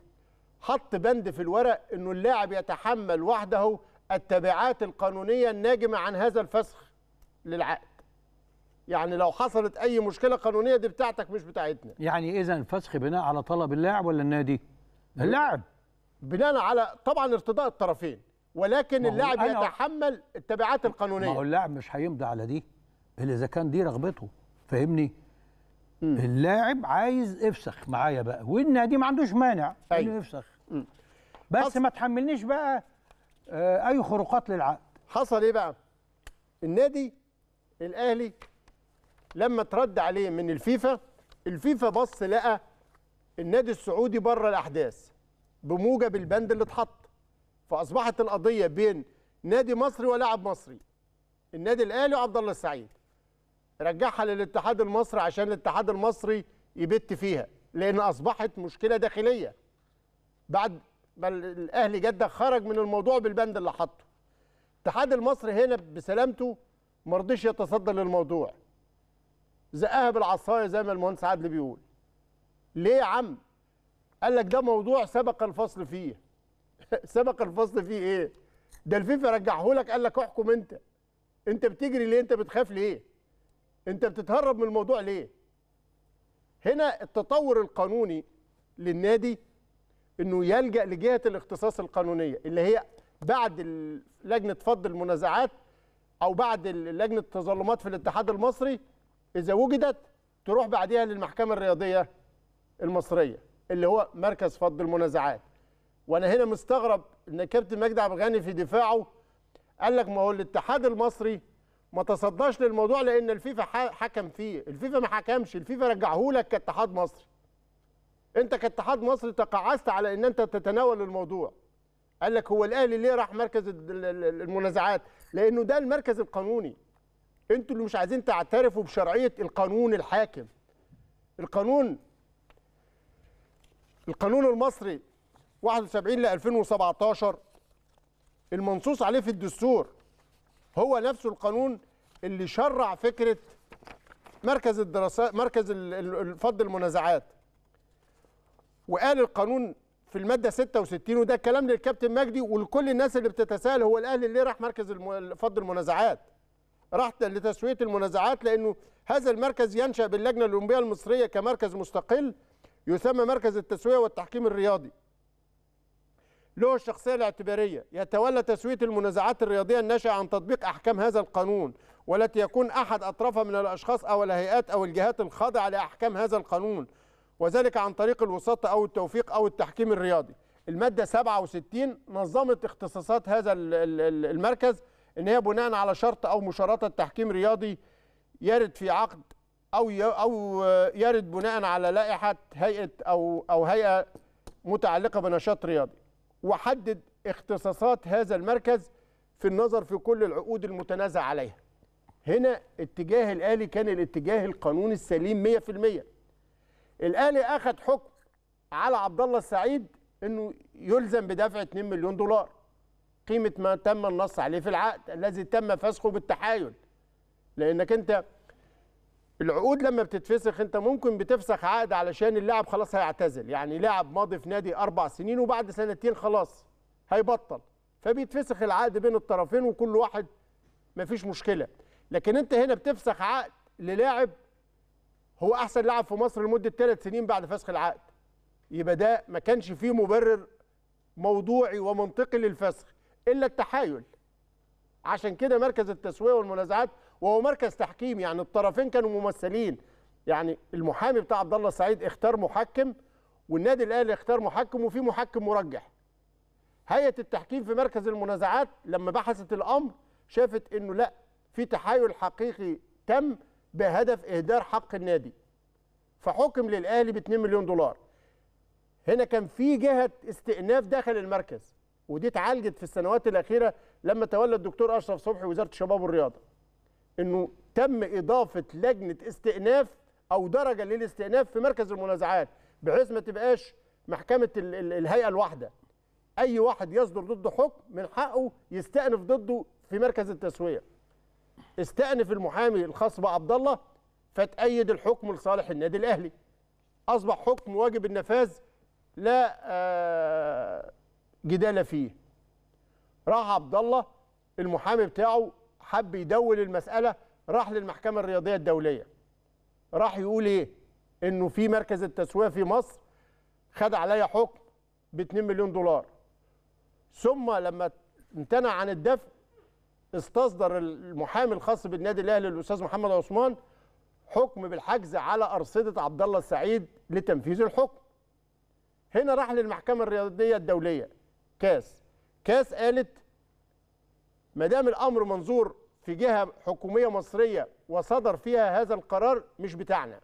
حط بند في الورق انه اللاعب يتحمل وحده التبعات القانونيه الناجمه عن هذا الفسخ للعقد. يعني لو حصلت اي مشكله قانونيه دي بتاعتك مش بتاعتنا. يعني اذا الفسخ بناء على طلب اللاعب ولا النادي؟ اللاعب. بناء على طبعا ارتضاء الطرفين، ولكن اللاعب يتحمل التبعات القانونيه. ما هو اللاعب مش هيمضي على دي الا اذا كان دي رغبته، فاهمني؟ اللاعب عايز افسخ معايا بقى، والنادي ما عندوش مانع انه يفسخ، بس ما تحملنيش بقى اي خروقات للعقد. حصل ايه بقى؟ النادي الاهلي لما ترد عليه من الفيفا بص لقى النادي السعودي بره الاحداث بموجب البند اللي اتحط، فاصبحت القضيه بين نادي مصري ولاعب مصري، النادي الاهلي وعبد الله السعيد. رجعها للاتحاد المصري عشان الاتحاد المصري يبت فيها، لان اصبحت مشكله داخليه بعد ما الاهلي جده خرج من الموضوع بالبند اللي حطه. الاتحاد المصري هنا بسلامته ما رضيش يتصدى للموضوع، زقها بالعصايه زي ما المهندس عدلي بيقول. ليه يا عم؟ قال لك ده موضوع سبق الفصل فيه. سبق الفصل فيه ايه؟ ده الفيفا رجعه لك قال لك احكم انت بتجري ليه؟ انت بتخاف ليه؟ انت بتتهرب من الموضوع ليه؟ هنا التطور القانوني للنادي انه يلجأ لجهه الاختصاص القانونيه اللي هي بعد لجنه فض المنازعات او بعد لجنه التظلمات في الاتحاد المصري، اذا وجدت تروح بعدها للمحكمه الرياضيه المصريه اللي هو مركز فض المنازعات. وانا هنا مستغرب ان كابتن مجدي عبد الغني في دفاعه قال لك ما هو الاتحاد المصري ما تصداش للموضوع لان الفيفا حكم فيه. الفيفا ما حكمش، الفيفا رجعهولك كاتحاد مصري، انت كاتحاد مصري تقاعست على ان انت تتناول الموضوع. قال لك هو الاهلي ليه راح مركز المنازعات؟ لانه ده المركز القانوني، انتوا اللي مش عايزين تعترفوا بشرعيه القانون الحاكم. القانون المصري 71 ل 2017 المنصوص عليه في الدستور هو نفسه القانون اللي شرع فكره مركز الدراسات، مركز فض المنازعات. وقال القانون في الماده 66، وده كلام للكابتن مجدي ولكل الناس اللي بتتساءل هو الاهلي ليه راح مركز فض المنازعات؟ راح لتسويه المنازعات لانه هذا المركز ينشا باللجنه الاولمبيه المصريه كمركز مستقل يسمى مركز التسويه والتحكيم الرياضي، له الشخصية الاعتبارية، يتولى تسوية المنازعات الرياضية الناشئة عن تطبيق أحكام هذا القانون، والتي يكون أحد أطرافها من الأشخاص أو الهيئات أو الجهات الخاضعة لأحكام هذا القانون، وذلك عن طريق الوساطة أو التوفيق أو التحكيم الرياضي. المادة 67 نظمت اختصاصات هذا المركز إن هي بناء على شرط أو مشارطة تحكيم رياضي يرد في عقد أو يرد بناء على لائحة هيئة أو هيئة متعلقة بنشاط رياضي. وحدد اختصاصات هذا المركز في النظر في كل العقود المتنازع عليها. هنا اتجاه الاهلي كان الاتجاه القانوني السليم 100%. الاهلي اخذ حكم على عبد الله السعيد انه يلزم بدفع 2 مليون دولار قيمه ما تم النص عليه في العقد الذي تم فسخه بالتحايل. لانك انت العقود لما بتتفسخ انت ممكن بتفسخ عقد علشان اللاعب خلاص هيعتزل، يعني لاعب ماضي في نادي 4 سنين وبعد سنتين خلاص هيبطل، فبيتفسخ العقد بين الطرفين وكل واحد مفيش مشكله. لكن انت هنا بتفسخ عقد للاعب هو احسن لاعب في مصر لمده 3 سنين بعد فسخ العقد، يبقى ده ما كانش فيه مبرر موضوعي ومنطقي للفسخ الا التحايل. عشان كده مركز التسوية والمنازعات وهو مركز تحكيم، يعني الطرفين كانوا ممثلين، يعني المحامي بتاع عبد الله السعيد اختار محكم والنادي الاهلي اختار محكم وفي محكم مرجح. هيئة التحكيم في مركز المنازعات لما بحثت الامر شافت انه لا، في تحايل حقيقي تم بهدف اهدار حق النادي، فحكم للاهلي ب 2 مليون دولار. هنا كان في جهة استئناف داخل المركز، ودي اتعالجت في السنوات الاخيره لما تولى الدكتور اشرف صبحي وزاره الشباب والرياضه، انه تم اضافه لجنه استئناف او درجه للاستئناف في مركز المنازعات، بحيث ما تبقاش محكمه الهيئه الواحده، اي واحد يصدر ضده حكم من حقه يستأنف ضده في مركز التسويه. استأنف المحامي الخاص بعبد الله فتأيد الحكم لصالح النادي الاهلي، اصبح حكم واجب النفاذ لا جدال فيه. راح عبد الله المحامي بتاعه حب يدول المساله، راح للمحكمه الرياضيه الدوليه، راح يقول ايه؟ انه في مركز التسويه في مصر خد عليا حكم ب 2 مليون دولار، ثم لما امتنع عن الدفع استصدر المحامي الخاص بالنادي الاهلي الاستاذ محمد عثمان حكم بالحجز على ارصده عبد الله السعيد لتنفيذ الحكم. هنا راح للمحكمه الرياضيه الدوليه كاس قالت ما دام الامر منظور في جهه حكوميه مصريه وصدر فيها هذا القرار مش بتاعنا،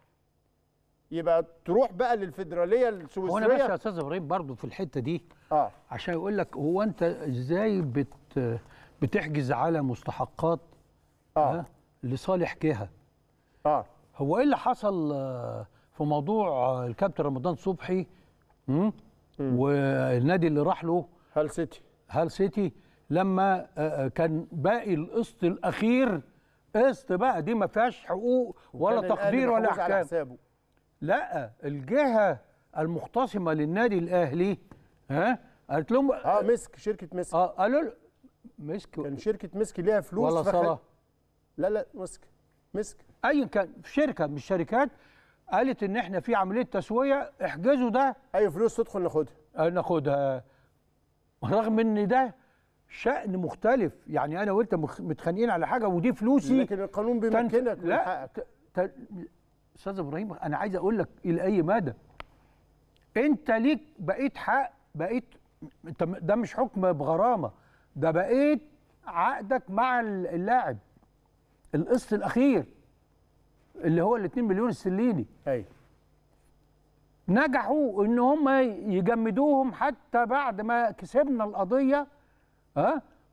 يبقى تروح بقى للفيدراليه السويسريه. وانا بس يا استاذ ابراهيم برضه في الحته دي عشان يقول لك هو انت ازاي بتحجز على مستحقات لصالح جهه. هو ايه اللي حصل في موضوع الكابتن رمضان صبحي والنادي اللي راح له هال سيتي لما كان باقي القسط الاخير؟ قسط بقى دي ما فيهاش حقوق ولا تقدير ولا احكام، لا الجهه المختصمه للنادي الاهلي قالت لهم مسك شركه مسك، قالوا مسك كان شركه مسك ليها فلوس ولا صلاة، لا مسك اي كان شركه من الشركات قالت ان احنا في عمليه تسويه، احجزوا ده اي فلوس تدخل ناخدها، رغم ان ده شأن مختلف، يعني انا وانت متخانقين على حاجه ودي فلوسي، لكن القانون بيمكنك من حقك. لا استاذ ابراهيم انا عايز اقول لك الى اي مدى انت ليك بقيت حق، بقيت ده مش حكم بغرامه، ده بقيت عقدك مع اللاعب القسط الاخير اللي هو ال 2 مليون السليني. ايوه نجحوا ان هم يجمدوهم حتى بعد ما كسبنا القضيه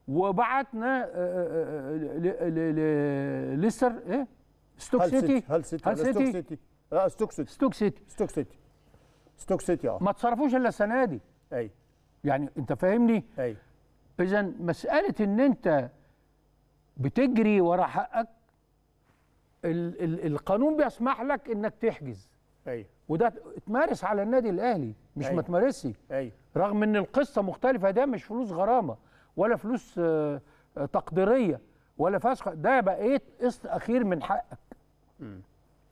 وبعتنا لسر ايه؟ ستوك سيتي ستوك سيتي ما اتصرفوش الا السنه دي. ايوه يعني انت فاهمني؟ ايوه اذا مساله ان انت بتجري ورا حقك، القانون بيسمح لك انك تحجز. ايوه وده اتمارس على النادي الاهلي مش ما تمارسش. ايوه رغم ان القصه مختلفه، ده مش فلوس غرامه ولا فلوس تقديريه ولا فسخ، ده بقيت قسط اخير من حقك.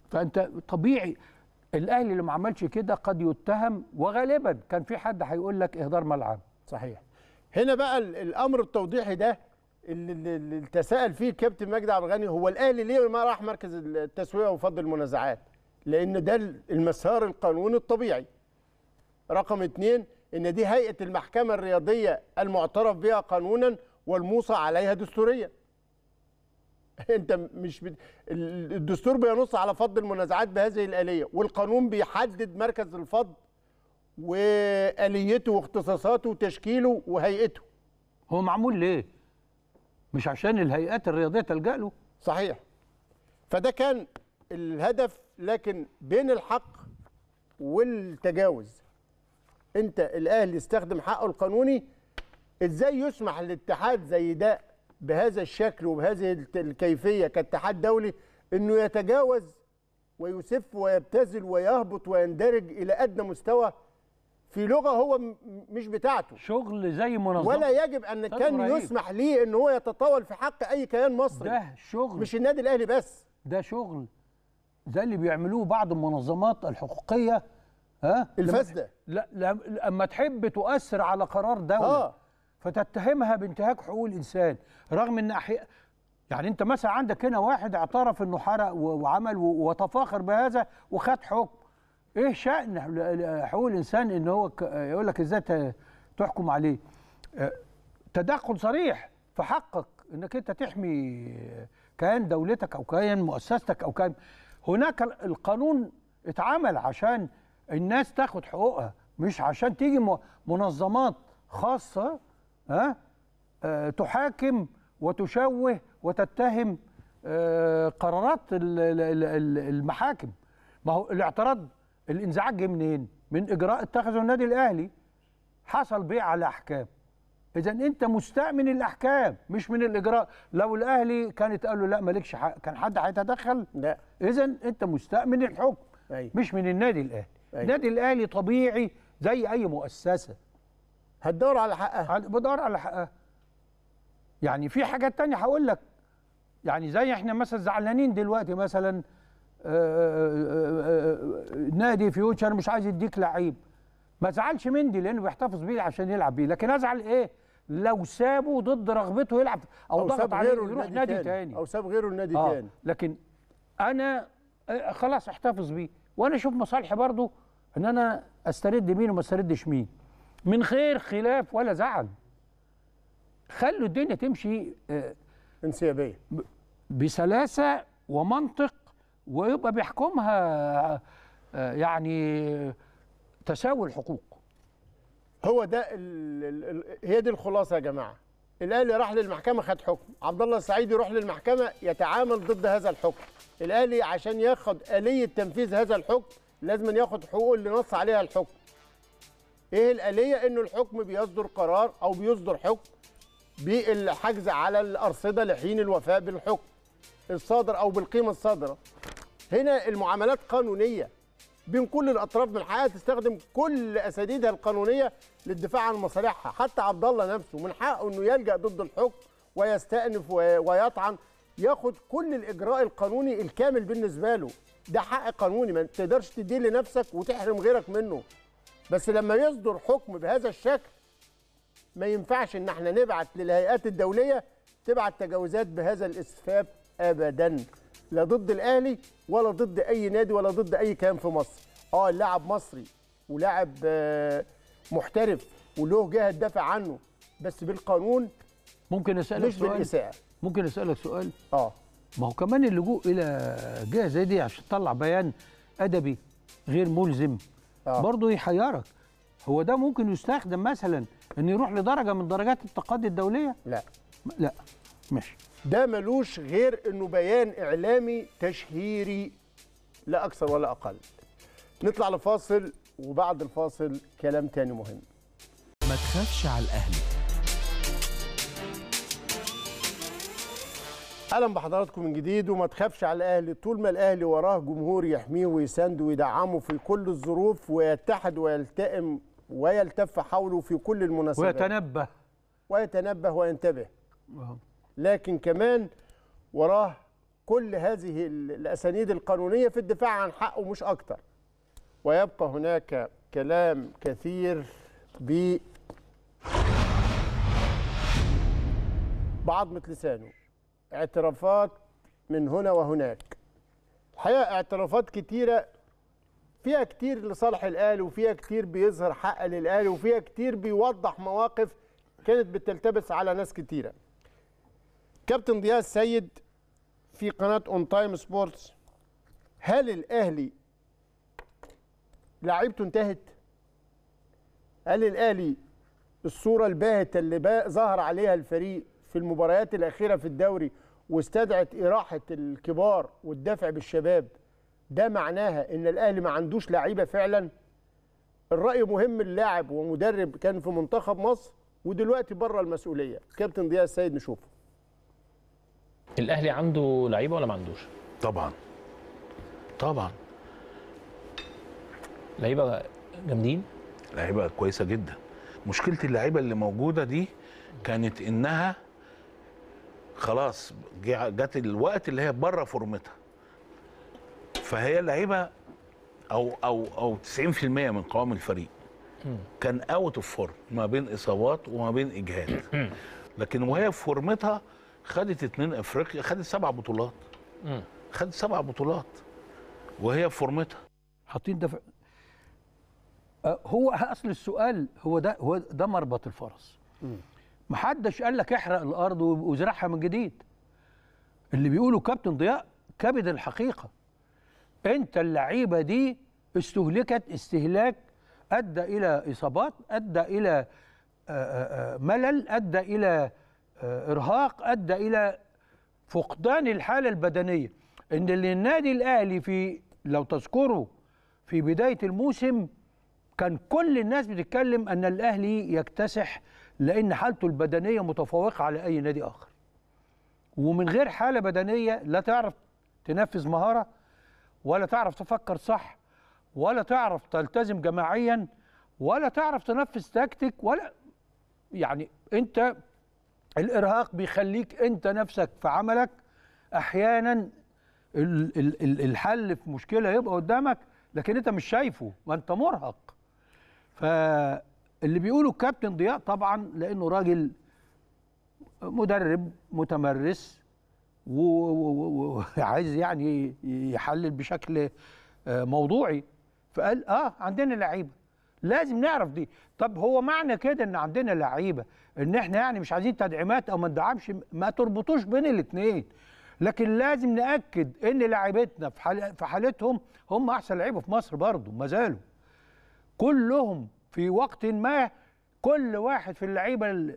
فانت طبيعي الاهلي اللي ما عملش كده قد يتهم، وغالبا كان في حد هيقول لك اهدار ملعب. صحيح. هنا بقى الامر التوضيحي ده اللي تساءل فيه الكابتن مجدي عبد الغني، هو الاهلي ليه ما راح مركز التسويه وفض المنازعات؟ لان ده المسار القانوني الطبيعي. رقم 2 ان دي هيئه المحكمه الرياضيه المعترف بها قانونا والموصى عليها دستوريا. انت مش الدستور بينص على فض المنازعات بهذه الاليه، والقانون بيحدد مركز الفض وآليته واختصاصاته وتشكيله وهيئته. هو معمول ليه؟ مش عشان الهيئات الرياضية تلجأ له؟ صحيح. فده كان الهدف، لكن بين الحق والتجاوز. انت الاهلي استخدم حقه القانوني، ازاي يسمح للاتحاد زي ده بهذا الشكل وبهذه الكيفية كاتحاد دولي انه يتجاوز ويسف ويبتذل ويهبط ويندرج الى ادنى مستوى في لغة هو مش بتاعته، شغل زي منظمة، ولا يجب ان كان يسمح ليه ان هو يتطاول في حق اي كيان مصري. ده شغل مش النادي الاهلي بس، ده شغل ده اللي بيعملوه بعض المنظمات الحقوقية الفاسدة. لا لما تحب تؤثر على قرار دولة فتتهمها بانتهاك حقوق الانسان، رغم ان يعني انت مثلا عندك هنا واحد اعترف انه حرق وعمل وتفاخر بهذا وخد حكم. ايه شأن حقوق الانسان ان هو يقول لك ازاي تحكم عليه؟ تدخل صريح في حقك انك انت تحمي كيان دولتك او كيان مؤسستك او كيان. هناك القانون اتعمل عشان الناس تاخد حقوقها، مش عشان تيجي منظمات خاصة تحاكم وتشوه وتتهم قرارات المحاكم. ما هو الاعتراض، الانزعاج جه منين؟ من اجراء اتخذه النادي الاهلي حصل بيع على احكام. اذا انت مستأمن الاحكام مش من الاجراء. لو الاهلي كانت قال له لا مالكش حق، كان حد هيتدخل؟ لا. اذا انت مستأمن الحكم مش من النادي الاهلي. النادي الاهلي طبيعي زي اي مؤسسه هتدور على حقها، بدور على حقها. يعني في حاجات تانية هقول لك، يعني زي احنا مثلا زعلانين دلوقتي مثلا نادي فيوتشر مش عايز يديك لعيب، ما ازعلش مندي لانه بيحتفظ بيه عشان يلعب بيه، لكن ازعل ايه لو سابه ضد رغبته يلعب او ضغط عليه يروح نادي تاني او ساب غيره النادي تاني. لكن انا خلاص احتفظ بيه وانا اشوف مصالحي برضو ان انا استرد مين وما استردش مين من غير خلاف ولا زعل. خلوا الدنيا تمشي انسيابيه بسلاسه ومنطق، ويبقى بيحكمها يعني تساوي الحقوق. هو ده هي دي الخلاصه يا جماعه. الاهلي راح للمحكمه خد حكم، عبد الله السعيد يروح للمحكمه يتعامل ضد هذا الحكم. الاهلي عشان ياخد آلية تنفيذ هذا الحكم لازم ياخد حقوقه اللي نص عليها الحكم. ايه الآلية؟ انه الحكم بيصدر قرار او بيصدر حكم بالحجز على الارصده لحين الوفاء بالحكم الصادر او بالقيمه الصادره. هنا المعاملات قانونيه بين كل الاطراف، من حقها تستخدم كل اساليبها القانونيه للدفاع عن مصالحها. حتى عبد الله نفسه من حقه انه يلجا ضد الحكم ويستأنف ويطعن، ياخد كل الاجراء القانوني الكامل بالنسبه له. ده حق قانوني ما تقدرش تديه لنفسك وتحرم غيرك منه. بس لما يصدر حكم بهذا الشكل ما ينفعش ان احنا نبعت للهيئات الدوليه تبعت تجاوزات بهذا الاسفاف ابدا، لا ضد الاهلي ولا ضد اي نادي ولا ضد اي كيان في مصر. اللاعب مصري ولاعب محترف وله جهه تدافع عنه، بس بالقانون. ممكن اسالك مش سؤال؟ بالاساءه. ممكن اسالك سؤال؟ ما هو كمان اللجوء الى جهه زي دي عشان تطلع بيان ادبي غير ملزم برضه يحيرك. هو ده ممكن يستخدم مثلا ان يروح لدرجه من درجات التقاضي الدوليه؟ لا ماشي. ده ملوش غير انه بيان اعلامي تشهيري، لا اكثر ولا اقل. نطلع لفاصل وبعد الفاصل كلام تاني مهم. ما تخافش على الاهلي. اهلا بحضراتكم من جديد. وما تخافش على الاهلي، طول ما الاهلي وراه جمهور يحميه ويسانده ويدعمه في كل الظروف، ويتحد ويلتئم ويلتف حوله في كل المناسبات، ويتنبه وينتبه. لكن كمان وراه كل هذه الأسانيد القانونية في الدفاع عن حقه مش أكتر. ويبقى هناك كلام كثير بعضمة لسانه، اعترافات من هنا وهناك. الحقيقة اعترافات كتيرة، فيها كتير لصالح الأهلي، وفيها كتير بيظهر حق للأهلي، وفيها كتير بيوضح مواقف كانت بتلتبس على ناس كتيرة. كابتن ضياء السيد في قناة اون تايم سبورتس، هل الأهلي لعيبته انتهت؟ هل الاهلي الصوره الباهته اللي ظهر عليها الفريق في المباريات الاخيره في الدوري واستدعت اراحه الكبار والدفع بالشباب ده معناها ان الاهلي ما عندوش لعيبه فعلا؟ الراي مهم للاعب ومدرب كان في منتخب مصر ودلوقتي بره المسؤوليه. كابتن ضياء السيد نشوفه. الاهلي عنده لعيبه ولا ما عندوش؟ طبعا طبعا لعيبه جامدين، لعيبه كويسه جدا. مشكله اللعيبه اللي موجوده دي كانت انها خلاص جت الوقت اللي هي بره فورمتها، فهي لعيبه او 90% من قوام الفريق كان اوت اوف فورم ما بين اصابات وما بين اجهاد، لكن وهي في فورمتها خدت 2 افريقيا، خدت 7 بطولات، خدت 7 بطولات وهي في فورمتها. حاطين دفع. هو اصل السؤال هو ده مربط الفرس. محدش قال لك احرق الارض وازرعها من جديد. اللي بيقوله كابتن ضياء كبد الحقيقه. انت اللعيبه دي استهلكت استهلاك ادى الى اصابات، ادى الى ملل، ادى الى ارهاق، ادى الى فقدان الحاله البدنيه. ان اللي النادي الاهلي في لو تذكروا في بدايه الموسم كان كل الناس بتتكلم ان الاهلي يكتسح لان حالته البدنيه متفوقه على اي نادي اخر. ومن غير حاله بدنيه لا تعرف تنفذ مهاره ولا تعرف تفكر صح ولا تعرف تلتزم جماعيا ولا تعرف تنفذ تكتيك ولا يعني انت الارهاق بيخليك انت نفسك في عملك. احيانا الحل في مشكله يبقى قدامك لكن انت مش شايفه ما انت مرهق. فاللي بيقوله الكابتن ضياء طبعا لانه راجل مدرب متمرس وعايز يعني يحلل بشكل موضوعي، فقال عندنا لعيبه لازم نعرف دي. طب هو معنى كده ان عندنا لعيبه ان احنا يعني مش عايزين تدعيمات او ما ندعمش؟ ما تربطوش بين الاثنين، لكن لازم ناكد ان لعيبتنا في حالتهم هم احسن لعيبه في مصر برضه ما زالوا كلهم في وقت ما. كل واحد في اللعيبه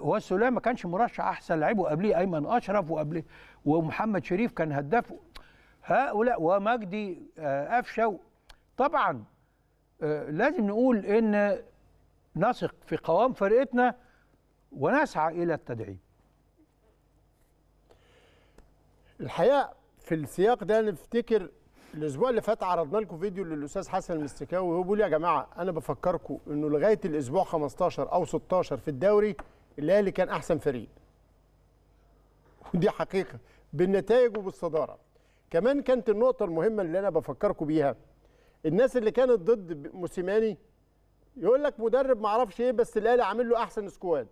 والسلام ما كانش مرشح احسن لعيب، وقبليه ايمن اشرف وقبليه ومحمد شريف كان هداف هؤلاء ومجدي قفشه. طبعا لازم نقول ان نثق في قوام فرقتنا ونسعى الى التدعيم. الحقيقه في السياق ده نفتكر الاسبوع اللي فات عرضنا لكم فيديو للاستاذ حسن المستكاوي وهو بيقول يا جماعه انا بفكركم انه لغايه الاسبوع 15 او 16 في الدوري الاهلي كان احسن فريق. ودي حقيقه بالنتائج وبالصداره. كمان كانت النقطه المهمه اللي انا بفكركم بيها الناس اللي كانت ضد موسيماني يقول لك مدرب ما اعرفش ايه بس الاهلي عامل له احسن سكواد.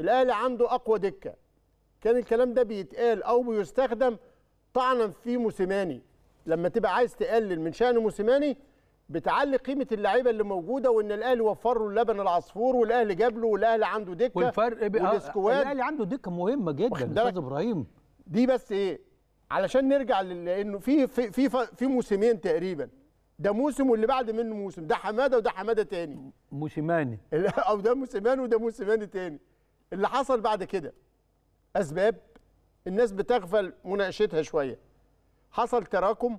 الاهلي عنده اقوى دكه. كان الكلام ده بيتقال او بيستخدم طعنا في موسيماني. لما تبقى عايز تقلل من شأن موسيماني بتعلي قيمه اللعيبه اللي موجوده وان الاهلي وفر له اللبن العصفور والاهلي جاب له والاهلي عنده دكه والفرق الاهلي عنده دكه مهمه جدا استاذ ابراهيم. دي بس ايه علشان نرجع لانه في موسمين تقريبا، ده موسم واللي بعد منه موسم، ده حماده وده حماده تاني موسيماني او ده موسيماني وده موسيماني تاني. اللي حصل بعد كده اسباب الناس بتغفل مناقشتها شويه. حصل تراكم،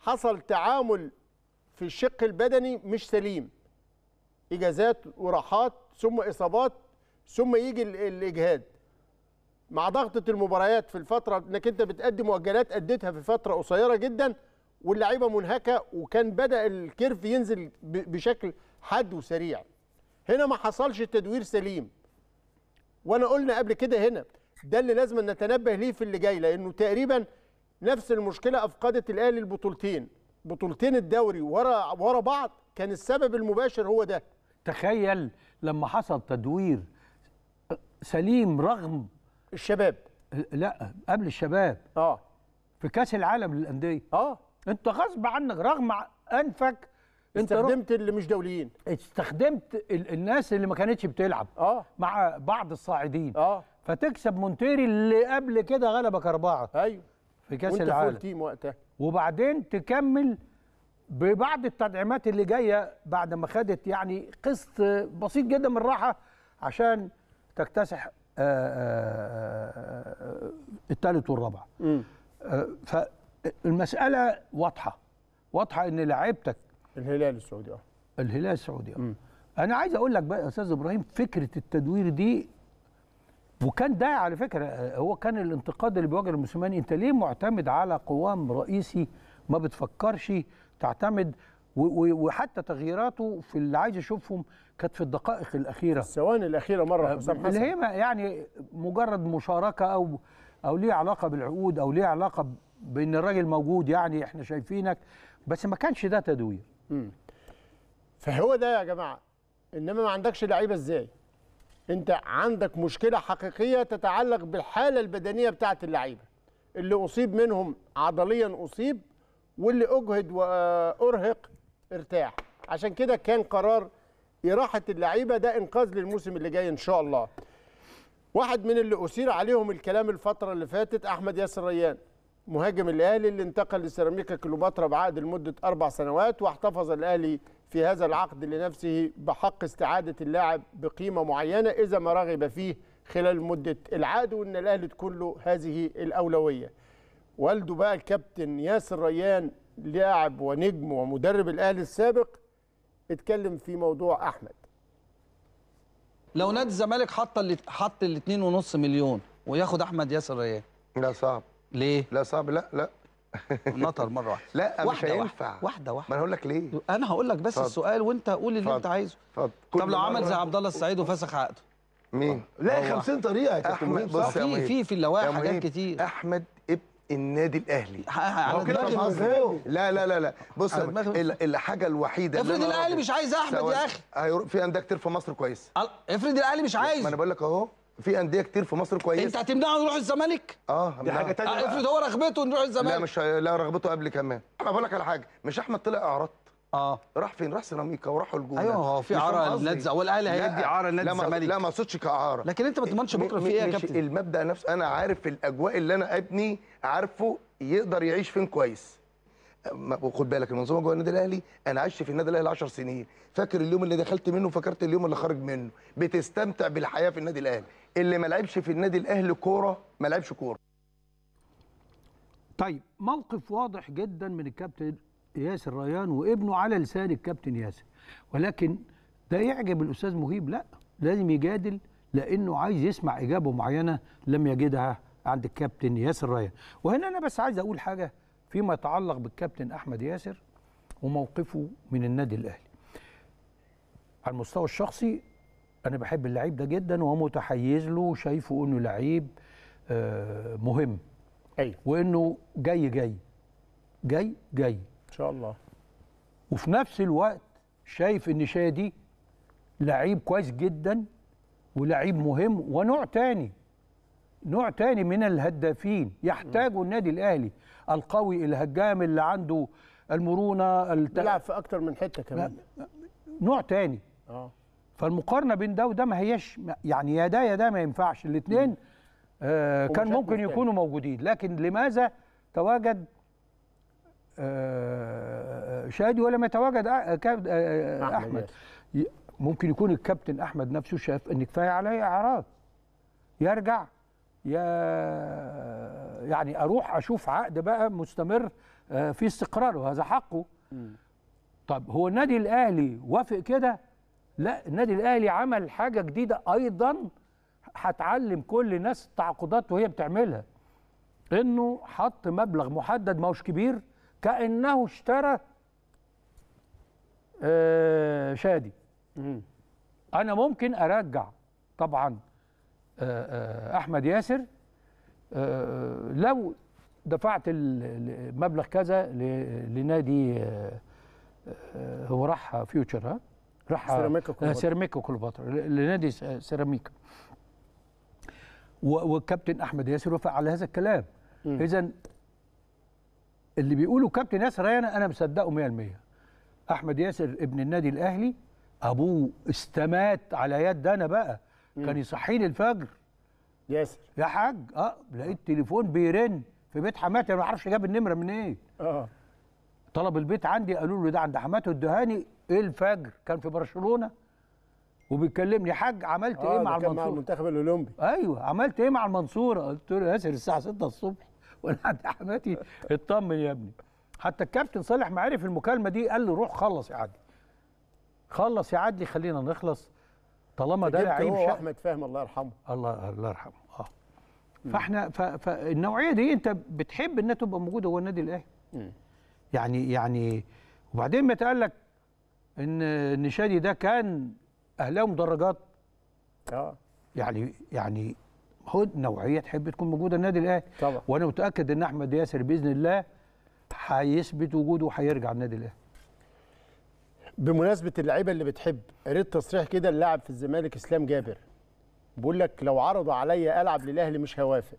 حصل تعامل في الشق البدني مش سليم، اجازات وراحات ثم اصابات ثم يجي الاجهاد مع ضغطه المباريات في الفتره انك انت بتقدم مؤجلات اديتها في فتره قصيره جدا واللعيبه منهكه وكان بدا الكيرف ينزل بشكل حاد وسريع. هنا ما حصلش التدوير سليم وانا قلنا قبل كده هنا ده اللي لازم نتنبه ليه في اللي جاي لانه تقريبا نفس المشكله افقدت الاهلي البطولتين، بطولتين الدوري ورا بعض كان السبب المباشر هو ده. تخيل لما حصل تدوير سليم رغم الشباب، لا قبل الشباب في كاس العالم للانديه انت غصب عنك رغم انفك انت استخدمت اللي مش دوليين، استخدمت الناس اللي ما كانتش بتلعب مع بعض الصاعدين فتكسب مونتيري اللي قبل كده غلبك 4 ايوه في كاس العالم وانت فول تيم وقتها وبعدين تكمل ببعض التدعيمات اللي جايه بعد ما خدت يعني قسط بسيط جدا من الراحه عشان تكتسح الثالث والرابع. فالمساله واضحه واضحه ان لعيبتك الهلال السعودي الهلال السعودي انا عايز اقول لك بقى يا استاذ ابراهيم فكره التدوير دي، وكان ده على فكره هو كان الانتقاد اللي بيواجه موسيماني، انت ليه معتمد على قوام رئيسي ما بتفكرش تعتمد، وحتى تغييراته في اللي عايز اشوفهم كانت في الدقائق الاخيره الثواني الاخيره مره حسام حسن اللي هي يعني مجرد مشاركه او ليه علاقه بالعقود او ليه علاقه بان الراجل موجود يعني احنا شايفينك، بس ما كانش ده تدوير. فهو ده يا جماعه، انما ما عندكش لعيبه ازاي؟ انت عندك مشكله حقيقيه تتعلق بالحاله البدنيه بتاعه اللعيبه اللي اصيب منهم عضليا اصيب، واللي اجهد وارهق ارتاح. عشان كده كان قرار اراحه اللعيبه ده انقاذ للموسم اللي جاي ان شاء الله. واحد من اللي اثير عليهم الكلام الفتره اللي فاتت احمد ياسر ريان، مهاجم الاهلي اللي انتقل لسيراميكا كلوباترا بعقد لمده 4 سنوات، واحتفظ الاهلي في هذا العقد لنفسه بحق استعاده اللاعب بقيمه معينه اذا ما رغب فيه خلال مده العقد، وان الاهلي تكون له هذه الاولويه. والده بقى الكابتن ياسر ريان لاعب ونجم ومدرب الاهلي السابق اتكلم في موضوع احمد. لو نادي الزمالك حط ال 2.5 مليون وياخد احمد ياسر ريان، لا صعب. ليه؟ لا صعب، لا نطر مره واحده. لا مش هينفع واحده. ما انا هقول لك ليه. انا هقول لك بس فضل. السؤال وانت قول اللي انت عايزه. طب لو عمل زي عبد الله السعيد وفسخ عقده مين؟ لا 50 طريقه يا كابتن. في اللوائح حاجات كتير. احمد النادي الاهلي على دماغي. لا بص، الحاجه الوحيده افرض الاهلي مش عايز احمد يا اخي، في انديه كتير في مصر كويسه. افرض الاهلي مش عايز، ما انا بقول لك اهو في انديه كتير في مصر كويسه، انت هتمنعه يروح الزمالك؟ دي حاجه ثانيه. افرض هو رغبته انه يروح الزمالك. لا مش لا رغبته قبل كمان. انا بقول لك على حاجه، مش احمد طلع اعراض راح فين؟ راح سيراميكا وراحوا الجونه. ايوه هو في عاره للنادي، هو الاهلي هيدي عاره للنادي الزمالك. لا ما اقصدش كعاره، لكن انت ما تضمنش بكره في ايه يا كابتن. المبدا نفسه انا عارف الاجواء اللي انا ابني عارفه يقدر يعيش فين كويس. خد بالك المنظومه جوه النادي الاهلي، انا عشت في النادي الاهلي 10 سنين، فاكر اليوم اللي دخلت منه وفكرت اليوم اللي خرج منه. بتستمتع بالحياه في النادي الاهلي. اللي ما لعبش في النادي الاهلي كوره ما لعبش كوره. طيب موقف واضح جدا من الكابتن ياسر ريان وابنه على لسان الكابتن ياسر، ولكن ده يعجب الاستاذ مهيب؟ لا، لازم يجادل لانه عايز يسمع اجابه معينه لم يجدها عند الكابتن ياسر ريان. وهنا انا بس عايز اقول حاجه فيما يتعلق بالكابتن احمد ياسر وموقفه من النادي الاهلي. على المستوى الشخصي انا بحب اللعيب ده جدا ومتحيز له، شايفه انه لعيب مهم، ايوه، وانه جاي جاي جاي جاي ان شاء الله. وفي نفس الوقت شايف ان شادي لعيب كويس جدا ولعيب مهم ونوع تاني، نوع تاني من الهدافين يحتاجه النادي الاهلي، القوي الهجام اللي عنده المرونه بيلعب في اكتر من حته كمان، نوع تاني. فالمقارنه بين ده وده ما هياش يعني، يا ده يا ده ما ينفعش الاثنين. كان ممكن يكونوا موجودين، لكن لماذا تواجد شادي ولا ما تواجد احمد؟ ممكن يكون الكابتن احمد نفسه شاف ان كفايه عليا اعراض، يرجع يعني اروح اشوف عقد بقى مستمر في استقراره، هذا حقه. طب هو النادي الاهلي وافق كده؟ لا، النادي الاهلي عمل حاجه جديده ايضا هتعلم كل الناس التعاقدات وهي بتعملها، انه حط مبلغ محدد ما هوش كبير كأنه اشترى شادي. أنا ممكن أرجع طبعا أحمد ياسر لو دفعت المبلغ كذا لنادي، هو راح فيوتشر، راح سيراميكا كليوباترا، لنادي سيراميكا، والكابتن أحمد ياسر وافق على هذا الكلام. إذن اللي بيقوله كابتن ياسر ريان انا مصدقه 100%. احمد ياسر ابن النادي الاهلي، ابوه استمات على يد، انا بقى كان يصحيني الفجر ياسر يا حاج، لقيت تليفون بيرن في بيت حماتي، انا ما اعرفش جاب النمره منين. طلب البيت عندي، قالوا له ده عند حماته الدهاني الفجر، كان في برشلونه وبيكلمني حاج عملت ايه مع المنصوره؟ مع المنتخب الاولمبي. ايوه عملت ايه مع المنصوره؟ قلت له ياسر الساعه 6 الصبح وانا عند حماتي. اطمن يا ابني. حتى الكابتن صالح معرف المكالمه دي قال له روح خلص يا عدلي. خلص يا عدلي خلينا نخلص طالما ده لعيب شاب. احمد فهمي الله يرحمه. الله يرحمه. فاحنا فالنوعيه دي انت بتحب انها تبقى موجوده هو النادي الاهلي. يعني وبعدين ما اتقال لك ان شادي ده كان اهلاوي مدرجات. يعني هو نوعيه تحب تكون موجوده النادي الاهلي طبعا. وانا متاكد ان احمد ياسر باذن الله هيثبت وجوده وهيرجع النادي الاهلي. بمناسبه اللعيبه اللي بتحب، قريت تصريح كده اللاعب في الزمالك اسلام جابر بيقول لك لو عرضوا عليا العب للاهلي مش هوافق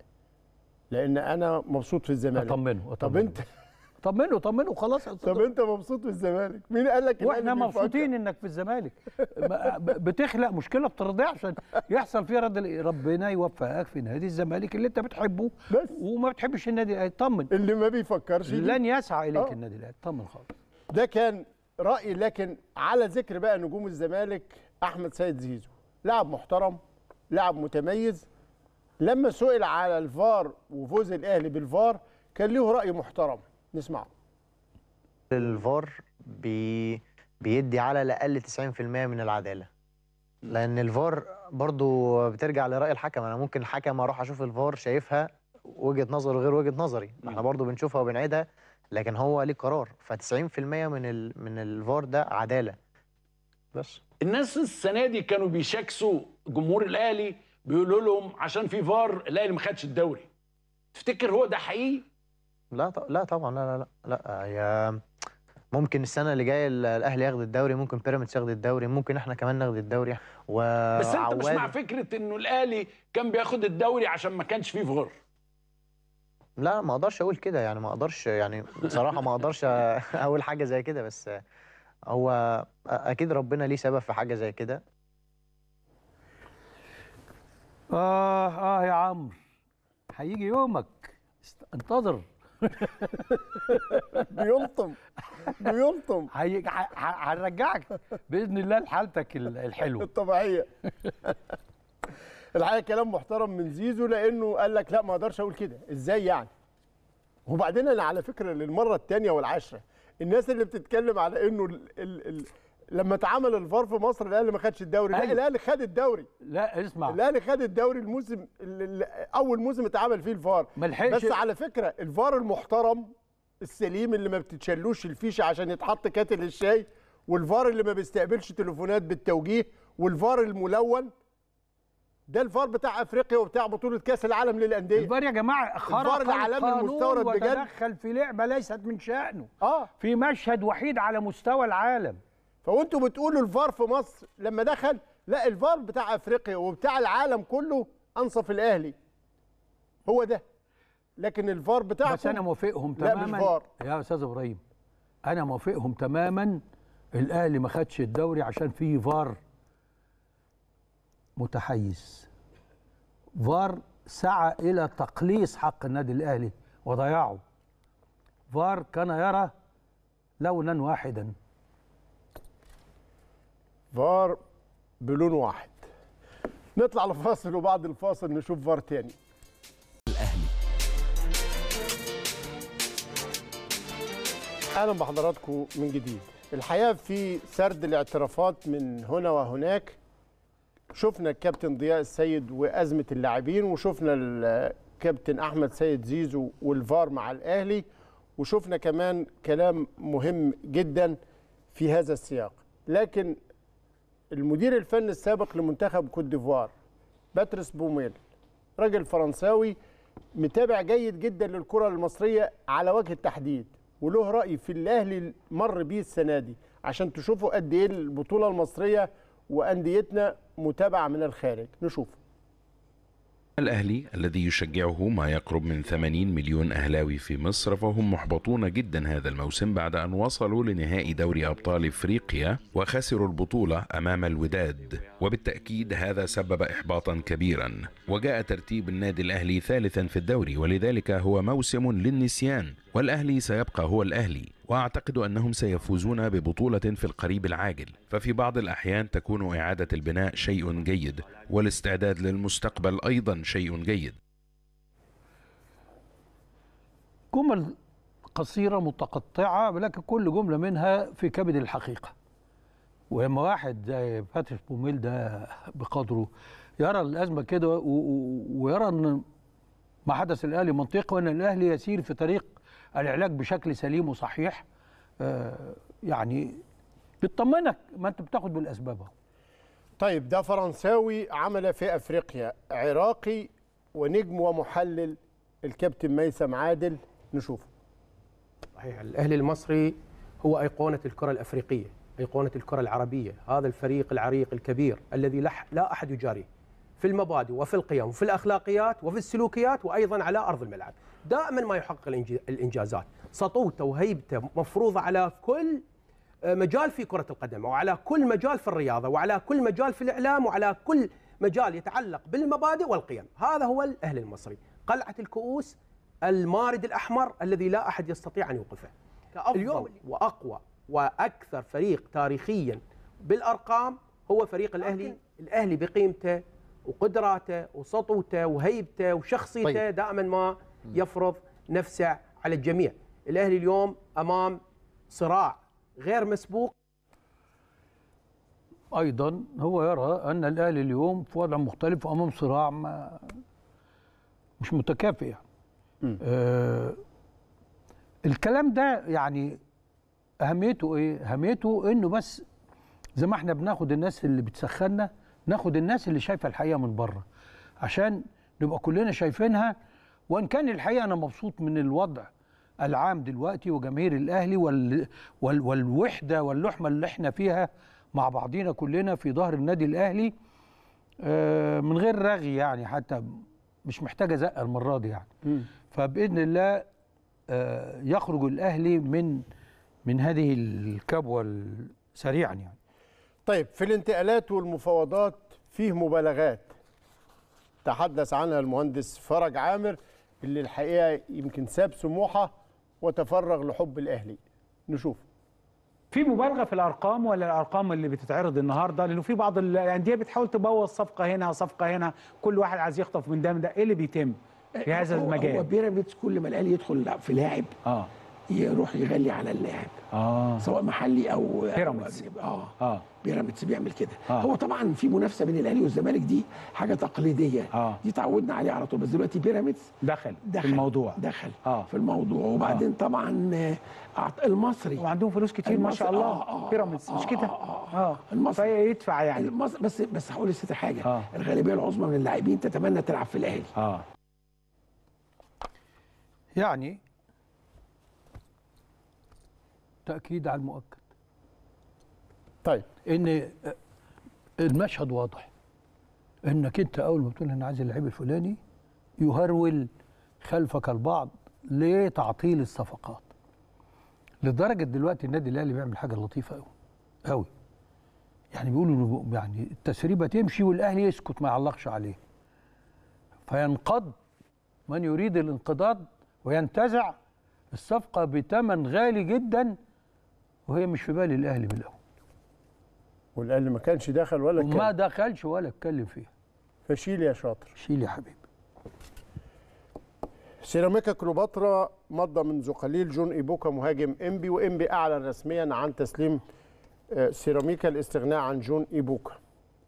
لان انا مبسوط في الزمالك. اطمنه. طب انت طمنه خلاص. طب انت مبسوط في الزمالك؟ مين قال لك؟ واحنا مبسوطين انك في الزمالك. بتخلق مشكله بترضيه عشان يحصل فيه رد. ربنا يوفقك في نادي الزمالك اللي انت بتحبه بس وما بتحبش النادي الاهلي. طمن اللي ما بيفكرش لن يسعى اليك النادي الاهلي. طمن خالص. ده كان رايي. لكن على ذكر بقى نجوم الزمالك، احمد سيد زيزو لاعب محترم، لاعب متميز. لما سئل على الفار وفوز الاهلي بالفار كان له راي محترم، نسمعه. الفار بيدي على الاقل 90% من العداله، لان الفار برضو بترجع لراي الحكم. انا ممكن الحكم اروح اشوف الفار شايفها وجهه نظره غير وجهه نظري، احنا برضو بنشوفها وبنعيدها، لكن هو ليه قرار. ف90% من الفار ده عداله. بس الناس السنه دي كانوا بيشاكسوا جمهور الاهلي، بيقولوا لهم عشان في فار الاهلي ما خدش الدوري. تفتكر هو ده حقيقي؟ لا طبعا. لا يا ممكن السنه اللي جايه الاهلي ياخد الدوري، ممكن بيراميدز ياخد الدوري، ممكن احنا كمان ناخد الدوري. بس انت مش مع فكره انه الاهلي كان بياخد الدوري عشان ما كانش فيه فار؟ لا ما اقدرش اقول كده، يعني ما اقدرش، يعني بصراحه ما اقدرش اقول حاجه زي كده. بس هو اكيد ربنا ليه سبب في حاجه زي كده. يا عمرو هيجي يومك، انتظر. بيلطم هنرجعك باذن الله لحالتك الحلوه الطبيعيه. الحقيقه كلام محترم من زيزو، لانه قال لك لا ما اقدرش اقول كده، ازاي يعني؟ وبعدين انا على فكره للمره الثانيه والعشره الناس اللي بتتكلم على انه لما اتعمل الفار في مصر الاهلي ما خدش الدوري. لا الاهلي خد الدوري. لا اسمع، الاهلي خد الدوري الموسم اول موسم اتعمل فيه الفار. بس على فكره الفار المحترم السليم اللي ما بتتشلوش الفيشه عشان يتحط كاتل الشاي، والفار اللي ما بيستقبلش تليفونات بالتوجيه، والفار الملون ده الفار بتاع افريقيا وبتاع بطوله كاس العالم للانديه. الفار يا جماعه خرق القانون وتدخل في لعبه ليست من شانه. في مشهد وحيد على مستوى العالم. فوانتوا بتقولوا الفار في مصر لما دخل، لا الفار بتاع افريقيا وبتاع العالم كله انصف الاهلي هو ده. لكن الفار بتاعكم بس انا موافقهم تماما. لا يا استاذ ابراهيم انا موافقهم تماما. الاهلي ما خدش الدوري عشان فيه فار متحيز، فار سعى الى تقليص حق النادي الاهلي وضياعه، فار كان يرى لونا واحدا، فار بلون واحد. نطلع لفاصل وبعد الفاصل نشوف فار تاني. الاهلي. اهلا بحضراتكم من جديد. الحقيقه في سرد الاعترافات من هنا وهناك، شفنا الكابتن ضياء السيد وازمه اللاعبين، وشفنا الكابتن احمد سيد زيزو والفار مع الاهلي، وشفنا كمان كلام مهم جدا في هذا السياق. لكن المدير الفني السابق لمنتخب كوت ديفوار باتريس بوميل، راجل فرنساوي متابع جيد جدا للكره المصريه على وجه التحديد، وله راي في الاهلي مر بيه السنه دي عشان تشوفوا قد ايه البطوله المصريه وانديتنا متابعه من الخارج. نشوف. الاهلي الذي يشجعه ما يقرب من 80 مليون اهلاوي في مصر، فهم محبطون جدا هذا الموسم بعد ان وصلوا لنهائي دوري ابطال افريقيا وخسروا البطوله امام الوداد، وبالتاكيد هذا سبب احباطا كبيرا. وجاء ترتيب النادي الاهلي ثالثا في الدوري، ولذلك هو موسم للنسيان، والاهلي سيبقى هو الاهلي وأعتقد أنهم سيفوزون ببطولة في القريب العاجل. ففي بعض الأحيان تكون إعادة البناء شيء جيد، والاستعداد للمستقبل أيضا شيء جيد. جمل قصيرة متقطعة، ولكن كل جملة منها في كبد الحقيقة. ولما واحد زي باتريس بوميل ده بقدره يرى الأزمة كده ويرى أن ما حدث الأهلي منطقي، وأن الأهلي يسير في طريق العلاج بشكل سليم وصحيح، يعني بتطمنك ما أنت بتاخد بالأسباب. طيب، ده فرنساوي عمل في أفريقيا، عراقي ونجم ومحلل، الكابتن ميثم عادل، نشوفه. صحيح، الأهلي المصري هو أيقونة الكرة الأفريقية، أيقونة الكرة العربية. هذا الفريق العريق الكبير الذي لا أحد يجاريه في المبادئ وفي القيم وفي الأخلاقيات وفي السلوكيات، وأيضا على أرض الملعب دائما ما يحقق الإنجازات. سطوته وهيبته مفروضة على كل مجال في كرة القدم، وعلى كل مجال في الرياضة، وعلى كل مجال في الإعلام، وعلى كل مجال يتعلق بالمبادئ والقيم. هذا هو الأهلي المصري، قلعة الكؤوس، المارد الأحمر الذي لا أحد يستطيع أن يوقفه. اليوم وأقوى وأكثر فريق تاريخيا بالأرقام هو فريق الأهلي. الأهلي بقيمته وقدراته وسطوته وهيبته وشخصيته دائما ما يفرض نفسه على الجميع. الأهلي اليوم أمام صراع غير مسبوق. أيضا هو يرى أن الأهلي اليوم في وضع مختلف وأمام صراع مش متكافئ. الكلام ده يعني أهميته إيه؟ أهميته إنه بس زي ما إحنا بناخد الناس اللي بتسخننا، ناخد الناس اللي شايفة الحقيقة من بره، عشان نبقى كلنا شايفينها. وإن كان الحقيقة أنا مبسوط من الوضع العام دلوقتي وجماهير الأهلي والوحدة واللحمة اللي إحنا فيها مع بعضينا كلنا في ظهر النادي الأهلي، من غير رغي يعني، حتى مش محتاجة زقة المرة دي يعني. فبإذن الله يخرج الأهلي من هذه الكبوة سريعا يعني. طيب، في الانتقالات والمفاوضات فيه مبالغات تحدث عنها المهندس فرج عامر، اللي الحقيقة يمكن ساب سموحه وتفرغ لحب الأهلي. نشوف. في مبالغه في الارقام ولا الارقام اللي بتتعرض النهارده؟ لانه في بعض الانديه بتحاول تبوظ صفقه هنا صفقه هنا، كل واحد عايز يخطف من ده ايه اللي بيتم في هذا المجال؟ هو بيراميدز كل ما الاهلي يدخل في لاعب يروح يغلي على اللاعب، سواء محلي او بيراميدز. بيراميدز بيعمل كده. هو طبعا في منافسه بين الاهلي والزمالك، دي حاجه تقليديه، دي تعودنا عليها على طول. بس دلوقتي بيراميدز دخل في الموضوع، في الموضوع. وبعدين طبعا المصري وعندهم فلوس كتير ما شاء الله. بيراميدز مش كده؟ المصري يدفع يعني. بس هقول لسه حاجه، الغالبيه العظمى من اللاعبين تتمنى تلعب في الاهلي. يعني تأكيد على المؤكد. طيب، ان المشهد واضح، انك انت اول ما بتقول انا عايز اللعيب الفلاني يهرول خلفك البعض لتعطيل الصفقات. لدرجه دلوقتي النادي الاهلي بيعمل حاجه لطيفه قوي قوي، يعني بيقولوا يعني التسريبه تمشي والاهلي يسكت ما يعلقش عليه، فينقض من يريد الانقضاض وينتزع الصفقه بثمن غالي جدا، وهي مش في بال الاهلي بالاول. والاهلي ما كانش دخل ولا اتكلم، وما دخلش ولا اتكلم فيها. فشيل يا شاطر، شيل يا حبيبي. سيراميكا كلوباترا مضى منذ قليل جون ايبوكا مهاجم انبي، وانبي اعلن رسميا عن تسليم سيراميكا الاستغناء عن جون ايبوكا.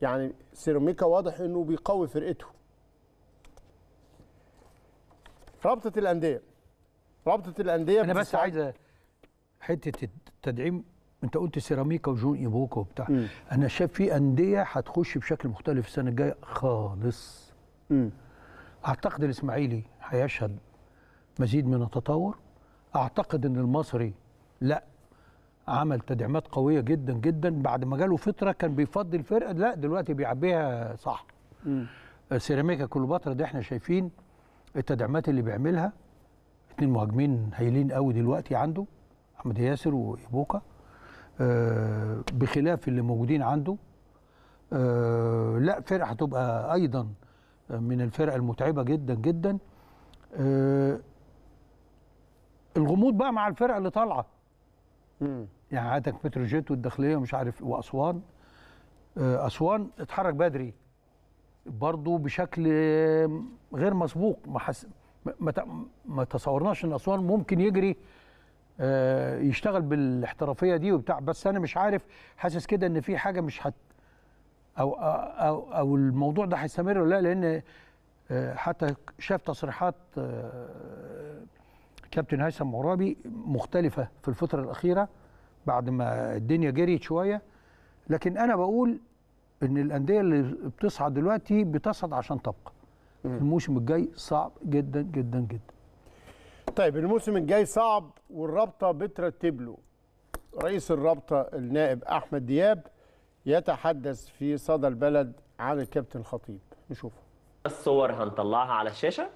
يعني سيراميكا واضح انه بيقوي فرقته. رابطة الأندية أنا بس عايز حتة التدعيم. أنت قلت سيراميكا وجون إيبوكا وبتاع، أنا شايف في أندية هتخش بشكل مختلف السنة الجاية خالص. أعتقد الإسماعيلي هيشهد مزيد من التطور. أعتقد إن المصري لا عمل تدعيمات قوية جدا جدا، بعد ما جاله فترة كان بيفضي الفرقة، لا دلوقتي بيعبيها صح. سيراميكا كليوباترا ده إحنا شايفين التدعيمات اللي بيعملها، 2 مهاجمين هايلين قوي دلوقتي عنده، أحمد ياسر وإيبوكا، بخلاف اللي موجودين عنده. لا، فرقة هتبقى أيضا من الفرق المتعبة جدا جدا. الغموض بقى مع الفرقة اللي طالعة، يعني عندك بتروجيت والداخليه ومش عارف واسوان. اسوان اتحرك بدري برضه بشكل غير مسبوق، ما تصورناش ان اسوان ممكن يجري يشتغل بالاحترافيه دي وبتاع. بس انا مش عارف، حاسس كده ان في حاجه مش حت أو, او او الموضوع ده هيستمر ولا لا، لان حتى شاف تصريحات كابتن هيثم مرابي مختلفه في الفتره الاخيره بعد ما الدنيا جريت شويه. لكن انا بقول ان الانديه اللي بتصعد دلوقتي بتصعد عشان تبقى. الموسم الجاي صعب جدا جدا جدا. طيب الموسم الجاي صعب، والرابطه بترتب له. رئيس الرابطه النائب احمد دياب يتحدث في صدى البلد عن الكابتن الخطيب، نشوفه. الصور هنطلعها على الشاشه،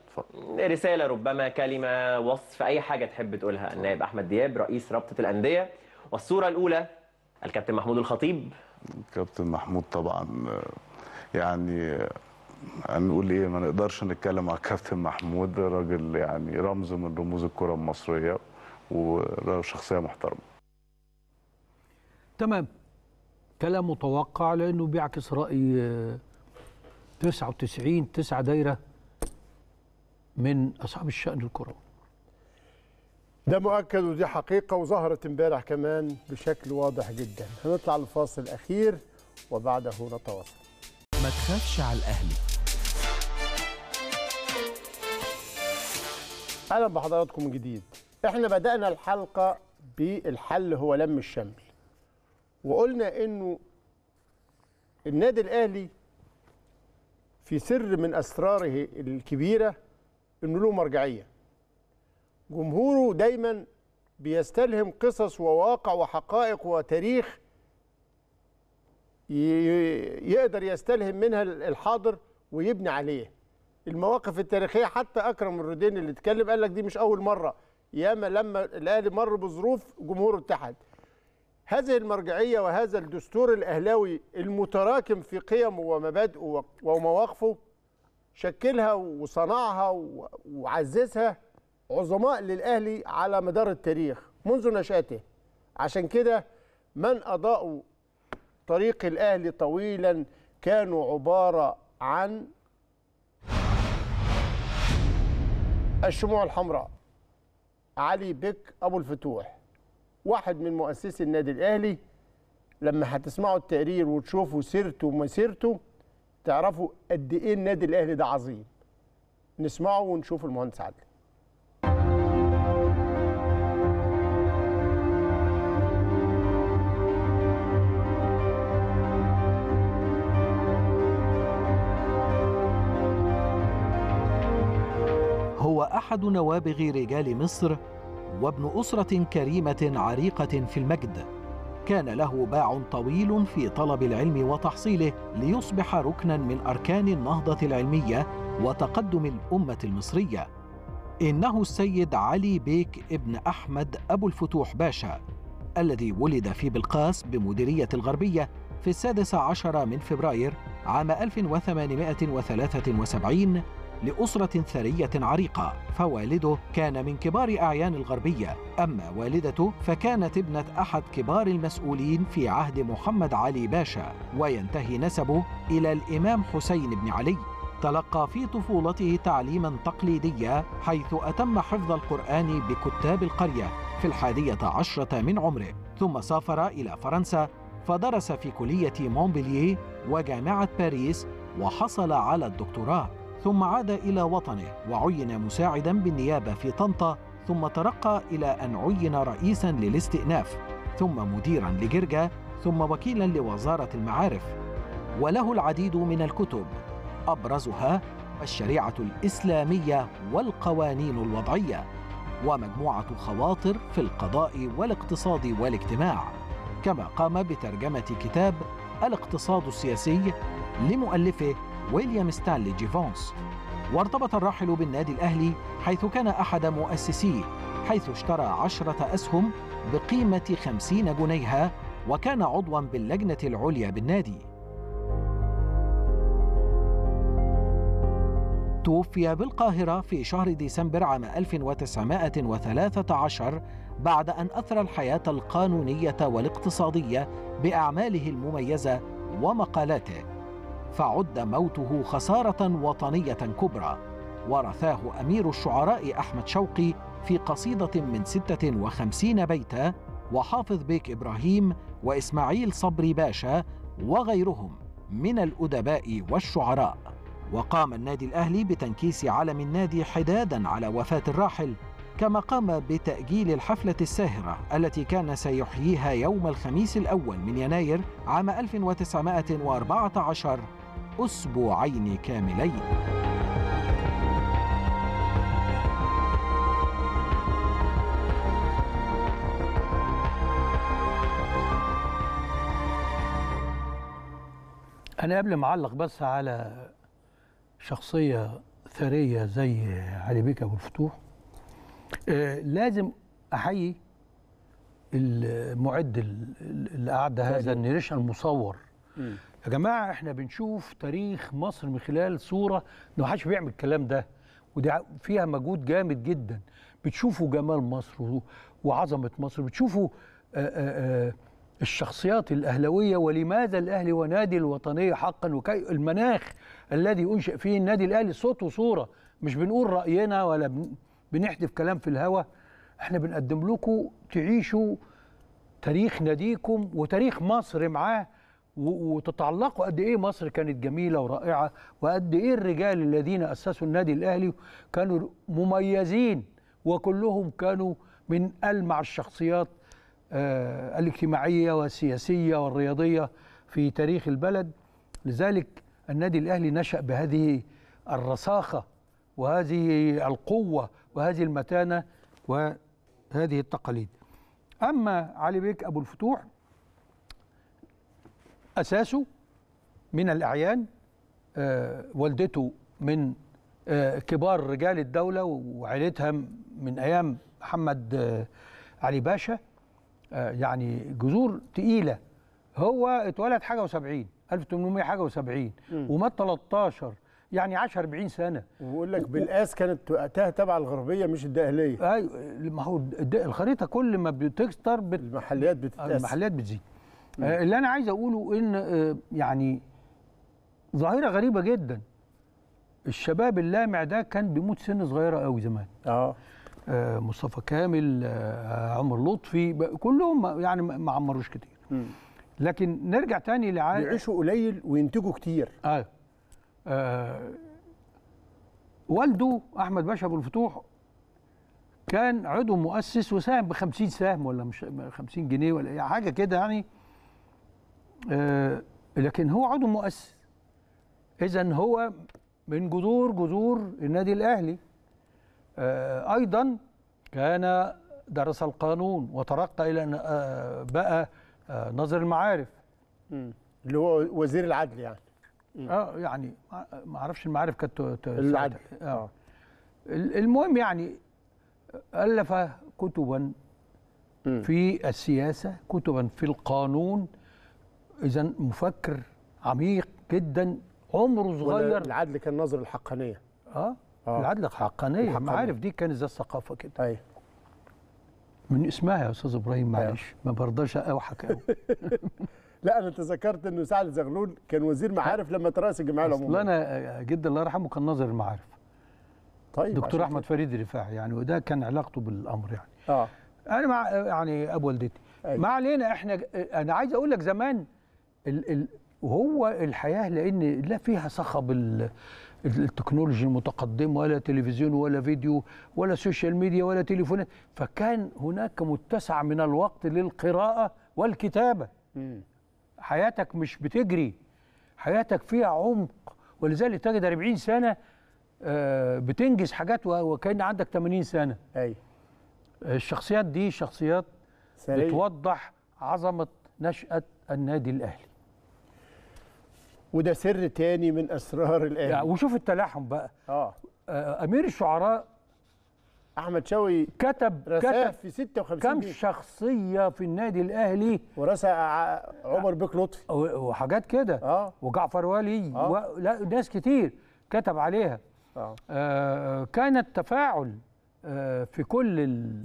رساله ربما كلمه وصف اي حاجه تحب تقولها النائب احمد دياب رئيس رابطه الانديه. والصوره الاولى الكابتن محمود الخطيب. الكابتن محمود طبعا يعني هنقول ايه، ما نقدرش نتكلم على الكابتن محمود، راجل يعني رمز من رموز الكره المصريه وشخصيه محترمه. تمام، كلام متوقع لانه بيعكس راي 99.9 دايره من اصحاب الشان الكروي. ده مؤكد ودي حقيقه وظهرت امبارح كمان بشكل واضح جدا. هنطلع لفاصل الاخير وبعده نتواصل. ما تخافش على الاهلي. اهلا بحضراتكم من جديد. احنا بدانا الحلقه بالحل هو لم الشمل، وقلنا انه النادي الاهلي في سر من اسراره الكبيره انه له مرجعيه. جمهوره دايما بيستلهم قصص وواقع وحقائق وتاريخ يقدر يستلهم منها الحاضر ويبني عليه. المواقف التاريخيه حتى اكرم الرديني اللي اتكلم قال لك دي مش اول مره، ياما لما الاهلي مر بظروف جمهوره اتحد. هذه المرجعيه وهذا الدستور الاهلاوي المتراكم في قيمه ومبادئه ومواقفه شكلها وصنعها وعززها عظماء للاهلي على مدار التاريخ منذ نشاته. عشان كده من اضاءوا طريق الاهلي طويلا كانوا عباره عن الشموع الحمراء. علي بيك أبو الفتوح واحد من مؤسسي النادي الاهلي، لما هتسمعوا التقرير وتشوفوا سيرته ومسيرته تعرفوا قد ايه النادي الاهلي ده عظيم. نسمعه ونشوف المهندس عدلي. هو أحد نوابغ رجال مصر وابن أسرة كريمة عريقة في المجد. كان له باع طويل في طلب العلم وتحصيله ليصبح ركنا من أركان النهضة العلمية وتقدم الأمة المصرية. إنه السيد علي بيك ابن أحمد أبو الفتوح باشا، الذي ولد في بلقاس بمديرية الغربية في 16 فبراير عام 1873 لأسرة ثرية عريقة. فوالده كان من كبار أعيان الغربية، أما والدته فكانت ابنة أحد كبار المسؤولين في عهد محمد علي باشا، وينتهي نسبه إلى الإمام حسين بن علي. تلقى في طفولته تعليما تقليديا، حيث أتم حفظ القرآن بكتاب القرية في 11 من عمره، ثم سافر إلى فرنسا فدرس في كلية مونبلييه وجامعة باريس وحصل على الدكتوراه، ثم عاد إلى وطنه وعين مساعدا بالنيابة في طنطا، ثم ترقى إلى أن عين رئيسا للاستئناف، ثم مديرا لجرجا، ثم وكيلا لوزارة المعارف. وله العديد من الكتب، أبرزها الشريعة الإسلامية والقوانين الوضعية، ومجموعة خواطر في القضاء والاقتصاد والاجتماع، كما قام بترجمة كتاب الاقتصاد السياسي لمؤلفه ويليام ستانلي جيفونس. وارتبط الراحل بالنادي الأهلي حيث كان أحد مؤسسيه، حيث اشترى 10 أسهم بقيمة 50 جنيها، وكان عضوا باللجنة العليا بالنادي. توفي بالقاهرة في شهر ديسمبر عام 1913 بعد أن أثرى الحياة القانونية والاقتصادية بأعماله المميزة ومقالاته، فعد موته خسارة وطنية كبرى. ورثاه أمير الشعراء أحمد شوقي في قصيدة من 56 بيتا، وحافظ بيك إبراهيم وإسماعيل صبري باشا وغيرهم من الأدباء والشعراء. وقام النادي الأهلي بتنكيس علم النادي حدادا على وفاة الراحل، كما قام بتأجيل الحفلة الساهرة التي كان سيحييها يوم الخميس الأول من يناير عام 1914 أسبوعين كاملين. أنا قبل ما أعلق بس على شخصية ثرية زي علي بيك أبو الفتوح، لازم أحيي المعد القعدة هذا النريشن المصور. يا جماعة احنا بنشوف تاريخ مصر من خلال صورة، ما حدش بيعمل الكلام ده، ودي فيها مجهود جامد جدا. بتشوفوا جمال مصر وعظمة مصر، بتشوفوا الشخصيات الأهلوية ولماذا الأهلي ونادي الوطنية حقا، المناخ الذي أنشأ فيه النادي الأهلي صوت وصورة. مش بنقول رأينا ولا بنحذف كلام في الهوى، احنا بنقدم لكم تعيشوا تاريخ ناديكم وتاريخ مصر معاه، وتتعلقوا قد ايه مصر كانت جميلة ورائعة، وقد ايه الرجال الذين أسسوا النادي الأهلي كانوا مميزين، وكلهم كانوا من ألمع الشخصيات الاجتماعية والسياسية والرياضية في تاريخ البلد. لذلك النادي الأهلي نشأ بهذه الرساخة وهذه القوة وهذه المتانة وهذه التقاليد. أما علي بيك أبو الفتوح أساسه من الأعيان، والدته من كبار رجال الدولة وعائلتها من أيام محمد علي باشا، يعني جذور تقيلة. هو اتولد حاجة و70 1800 حاجة و70 ومات 13، يعني 10-40 سنة. وبقول لك بالقاس كانت وقتها تبع الغربية مش الداخلية. أيوه، ما هو الخريطة كل ما بتكتر المحليات بتتقاس، المحليات بتزيد. اللي أنا عايز أقوله إن يعني ظاهرة غريبة جدا، الشباب اللامع ده كان بيموت سن صغيرة قوي زمان. مصطفى كامل، عمر لطفي، كلهم يعني ما عمروش كتير. لكن نرجع تاني بيعيشوا قليل وينتجوا كتير. والده أحمد باشا أبو الفتوح كان عضو مؤسس وساهم ب50 سهم ولا مش 50 جنيه ولا حاجة كده يعني، لكن هو عضو مؤسس. إذن هو من جذور النادي الأهلي. أيضا كان درس القانون وترقى إلى أن بقى ناظر المعارف، اللي هو وزير العدل يعني. يعني ما اعرفش المعارف كانت العدل. المهم يعني ألف كتبا في السياسة، كتبا في القانون. إذن مفكر عميق جدا، عمره صغير. العدل كان نظر الحقانية. العدل حقانية، المعارف دي كانت زي الثقافة كده. أيوه، من اسمها يا أستاذ إبراهيم، معلش ما برضاش أوحك أوي. لا أنا تذكرت إنه سعد زغلول كان وزير معارف لما ترأس الجمعية العمومية. أنا جدي الله يرحمه كان ناظر المعارف. طيب، دكتور أحمد فريد الرفاعي يعني، وده كان علاقته بالأمر يعني. أنا مع يعني أبو والدتي. ما علينا. إحنا أنا عايز أقول لك زمان وهو الحياة، لأن لا فيها صخب التكنولوجيا المتقدمة، ولا تلفزيون ولا فيديو ولا سوشيال ميديا ولا تليفونات، فكان هناك متسع من الوقت للقراءة والكتابة. حياتك مش بتجري، حياتك فيها عمق، ولذلك تجد 40 سنة بتنجز حاجات وكان عندك 80 سنة. أي. الشخصيات دي شخصيات سريع بتوضح عظمة نشأة النادي الأهلي، وده سر تاني من أسرار الأهلي. يعني وشوف التلاحم بقى. أمير الشعراء أحمد شوقي كتب في 56 كم شخصية في النادي الأهلي، ورثها عمر بيك لطفي وحاجات كده. وجعفر ولي لا ناس كتير كتب عليها. كانت تفاعل في كل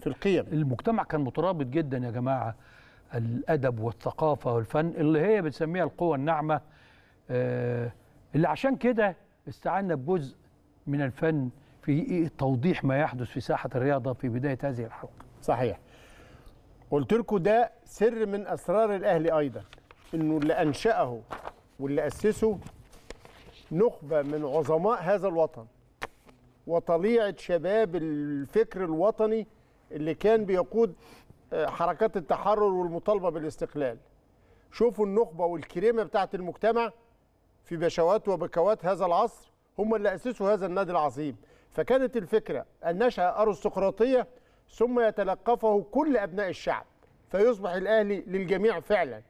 في القيم. المجتمع كان مترابط جدا يا جماعة، الأدب والثقافة والفن اللي هي بتسميها القوة الناعمة، اللي عشان كده استعنا بجزء من الفن في توضيح ما يحدث في ساحة الرياضة في بداية هذه الحلقة. صحيح، قلت لكم ده سر من أسرار الأهلي أيضا، إنه اللي أنشأه واللي أسسه نخبة من عظماء هذا الوطن وطليعة شباب الفكر الوطني اللي كان بيقود حركات التحرر والمطالبة بالاستقلال. شوفوا النخبة والكريمة بتاعت المجتمع في بشوات وبكوات هذا العصر هم اللي أسسوا هذا النادي العظيم. فكانت الفكرة النشأة أرستقراطية ثم يتلقفه كل أبناء الشعب، فيصبح الأهلي للجميع فعلا،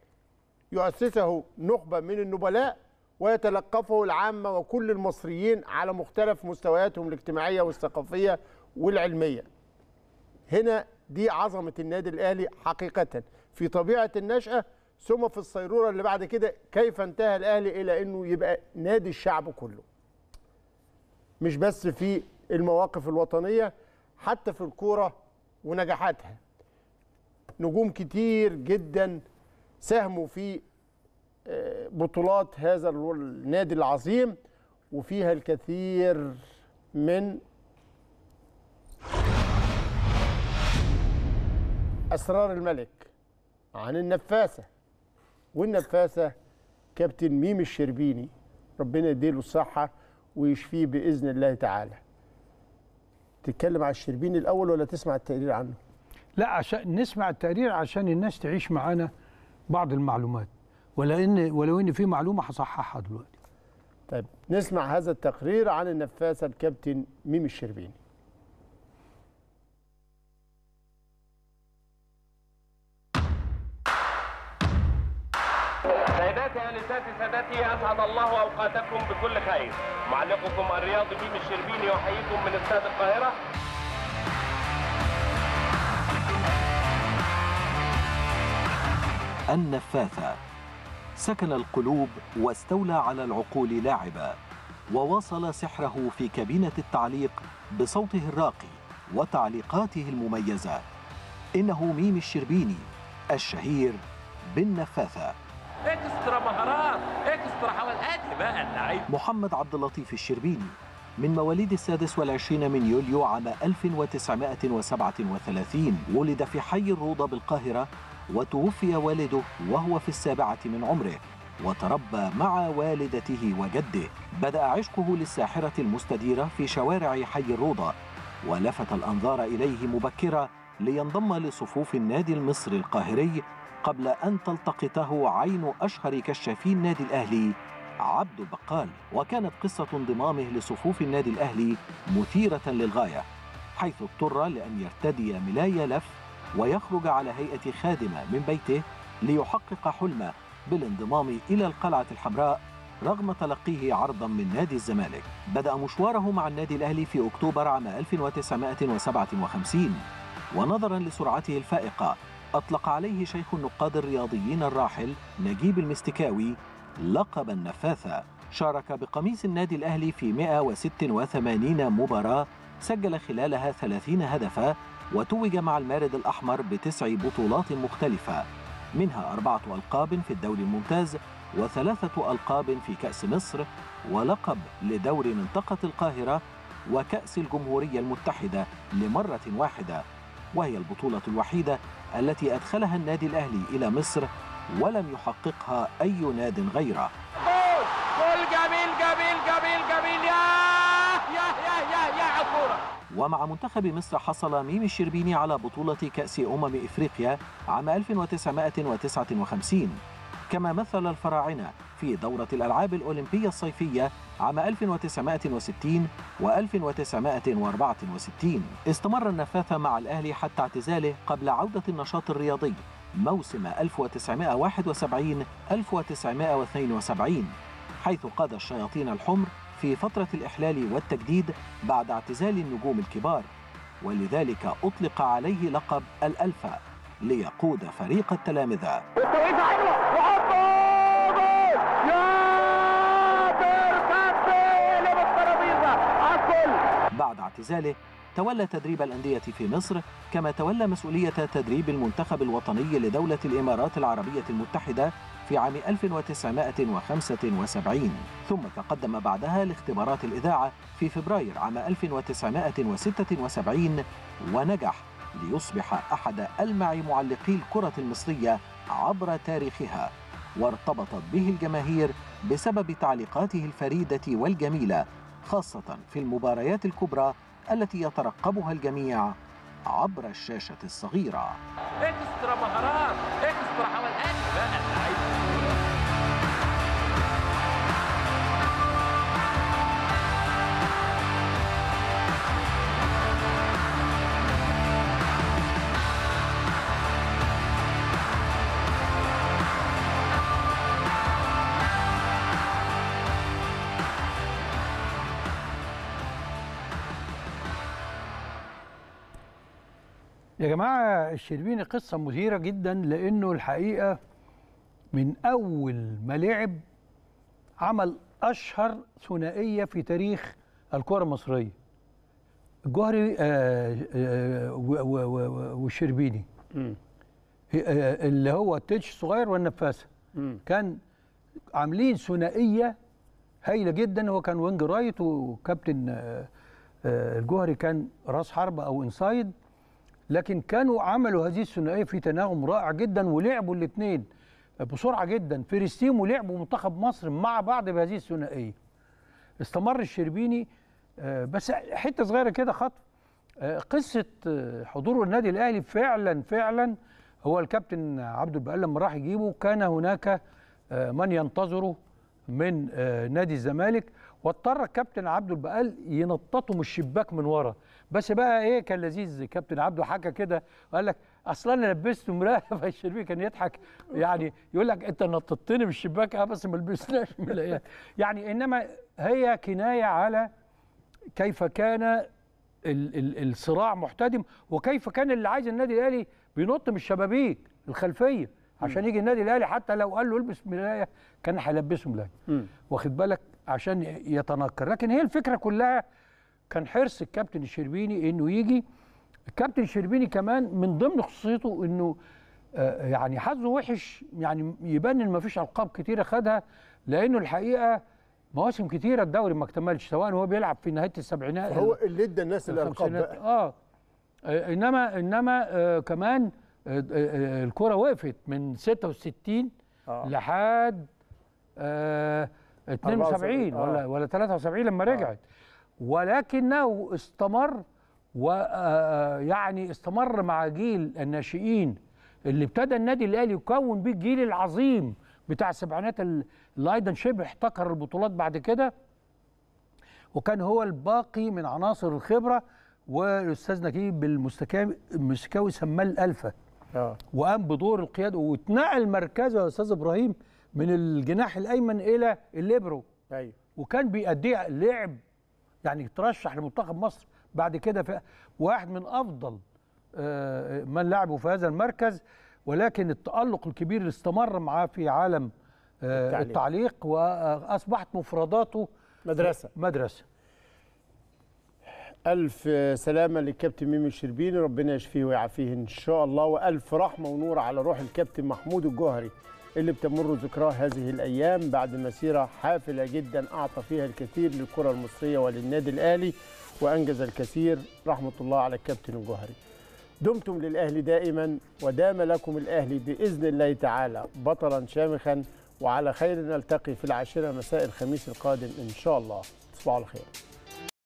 يؤسسه نخبة من النبلاء ويتلقفه العامة وكل المصريين على مختلف مستوياتهم الاجتماعية والثقافية والعلمية. هنا دي عظمة النادي الأهلي حقيقة في طبيعة النشأة، ثم في الصيرورة اللي بعد كده كيف انتهى الأهلي إلى أنه يبقى نادي الشعب كله، مش بس في المواقف الوطنية، حتى في الكورة ونجاحاتها. نجوم كتير جدا ساهموا في بطولات هذا النادي العظيم وفيها الكثير من أسرار الملك عن النفاسة، والنفاسة كابتن ميمي الشربيني، ربنا يديله الصحة ويشفيه بإذن الله تعالى. تتكلم على الشربيني الأول ولا تسمع التقرير عنه؟ لا، عشان نسمع التقرير عشان الناس تعيش معانا بعض المعلومات، ولو إن في معلومة هصححها دلوقتي. طيب نسمع هذا التقرير عن النفاسة الكابتن ميمي الشربيني. سادتي أسعد الله أوقاتكم بكل خير. معلقكم الرياضي ميمي الشربيني يحييكم من استاد القاهرة. النفاثة سكن القلوب واستولى على العقول لاعبا، وواصل سحره في كابينة التعليق بصوته الراقي وتعليقاته المميزة. إنه ميمي الشربيني الشهير بالنفاثة. اكسترا مهارات، اكسترا حوال قد بقى اللعيب. محمد عبد اللطيف الشربيني من مواليد 26 من يوليو عام 1937، ولد في حي الروضة بالقاهرة، وتوفي والده وهو في 7 من عمره، وتربى مع والدته وجده. بدأ عشقه للساحرة المستديرة في شوارع حي الروضة، ولفت الأنظار إليه مبكرة لينضم لصفوف النادي المصري القاهري قبل أن تلتقطه عين أشهر كشافي النادي الأهلي عبد البقال. وكانت قصة انضمامه لصفوف النادي الأهلي مثيرة للغاية، حيث اضطر لأن يرتدي ملاية لف ويخرج على هيئة خادمة من بيته ليحقق حلمه بالانضمام إلى القلعة الحمراء رغم تلقيه عرضا من نادي الزمالك. بدأ مشواره مع النادي الأهلي في أكتوبر عام 1957، ونظرا لسرعته الفائقة أطلق عليه شيخ النقاد الرياضيين الراحل نجيب المستكاوي لقب النفاثة. شارك بقميص النادي الأهلي في 186 مباراة، سجل خلالها 30 هدفا، وتوج مع المارد الأحمر ب9 بطولات مختلفة، منها 4 ألقاب في الدوري الممتاز و3 ألقاب في كأس مصر، ولقب لدور منطقة القاهرة وكأس الجمهورية المتحدة لمرة واحدة، وهي البطولة الوحيدة التي أدخلها النادي الأهلي إلى مصر ولم يحققها أي ناد غيره. جميل جميل جميل جميل يا عطورة. ومع منتخب مصر حصل ميمي الشربيني على بطولة كأس إفريقيا عام 1959، كما مثل الفراعنة في دورة الألعاب الأولمبية الصيفية عام 1960 و1964. استمر النفاثة مع الأهلي حتى اعتزاله قبل عودة النشاط الرياضي موسم 1971-1972، حيث قاد الشياطين الحمر في فترة الإحلال والتجديد بعد اعتزال النجوم الكبار، ولذلك أطلق عليه لقب الألفة ليقود فريق التلامذة. بعد اعتزاله تولى تدريب الأندية في مصر، كما تولى مسؤولية تدريب المنتخب الوطني لدولة الإمارات العربية المتحدة في عام 1975، ثم تقدم بعدها لاختبارات الإذاعة في فبراير عام 1976 ونجح ليصبح أحد ألمع معلقي الكرة المصرية عبر تاريخها، وارتبطت به الجماهير بسبب تعليقاته الفريدة والجميلة، خاصة في المباريات الكبرى التي يترقبها الجميع عبر الشاشة الصغيرة. اكسترا مهارات، اكسترا حوالي يا جماعة. الشربيني قصة مثيرة جدا، لأنه الحقيقة من أول ما لعب عمل أشهر ثنائية في تاريخ الكرة المصرية، الجوهري والشربيني، اللي هو التتش الصغير والنفاسة، كان عاملين ثنائية هايلة جدا. هو كان وينج رايت، وكابتن الجوهري كان راس حربة أو انسايد، لكن كانوا عملوا هذه الثنائيه في تناغم رائع جدا، ولعبوا الاثنين بسرعه جدا في ريستيم، ولعبوا منتخب مصر مع بعض بهذه الثنائيه. استمر الشربيني بس حته صغيره كده خطف. قصه حضوره النادي الاهلي فعلا هو الكابتن عبد البقال لما راح يجيبه كان هناك من ينتظره من نادي الزمالك، واضطر الكابتن عبد البقال ينططه من الشباك من ورا. بس بقى ايه، كان لذيذ كابتن عبده، حكى كده وقال لك اصل انا لبسته مرايه، فالشربيني كان يضحك يعني يقول لك انت نططتني من الشباك بس ما لبسناش مرايات يعني. انما هي كنايه على كيف كان الصراع محتدم، وكيف كان اللي عايز النادي الاهلي بينط من الشبابيك الخلفيه عشان يجي النادي الاهلي، حتى لو قال له البس مرايه كان هيلبسه مرايه، واخد بالك، عشان يتنكر. لكن هي الفكره كلها كان حرص الكابتن الشربيني انه يجي. الكابتن الشربيني كمان من ضمن خصوصيته انه يعني حظه وحش، يعني يبان ان مفيش القاب كتيره خدها، لانه الحقيقه مواسم كتيره الدوري ما اكتملش، سواء هو بيلعب في نهايه السبعينات هو اللي ادى الناس الالقاب بقى. انما كمان الكره وقفت من 66 لحد 72 ولا 73 لما رجعت، ولكنه استمر، ويعني استمر مع جيل الناشئين اللي ابتدى النادي الاهلي يكون بيه الجيل العظيم بتاع السبعينات، اللي ايضا شبه احتكر البطولات بعد كده، وكان هو الباقي من عناصر الخبره. والاستاذ نجيب المستكاوي سماه الالفه، وقام بدور القياده، واتنقل مركزه يا استاذ ابراهيم من الجناح الايمن الى الليبرو، ايوه، وكان بيأدي لعب يعني، ترشح لمنتخب مصر بعد كده واحد من افضل من لعبوا في هذا المركز. ولكن التألق الكبير اللي استمر معاه في عالم التعليق، واصبحت مفرداته مدرسه. ألف سلامة للكابتن ميمي الشربيني، ربنا يشفيه ويعافيه إن شاء الله، وألف رحمة ونور على روح الكابتن محمود الجوهري اللي بتمر ذكراه هذه الأيام بعد مسيرة حافلة جدا أعطى فيها الكثير للكرة المصرية وللنادي الأهلي وأنجز الكثير، رحمة الله على الكابتن الجوهري. دمتم للأهلي دائما، ودام لكم الأهلي بإذن الله تعالى بطلا شامخا، وعلى خير نلتقي في 10 مساء الخميس القادم إن شاء الله. تصبحوا على خير.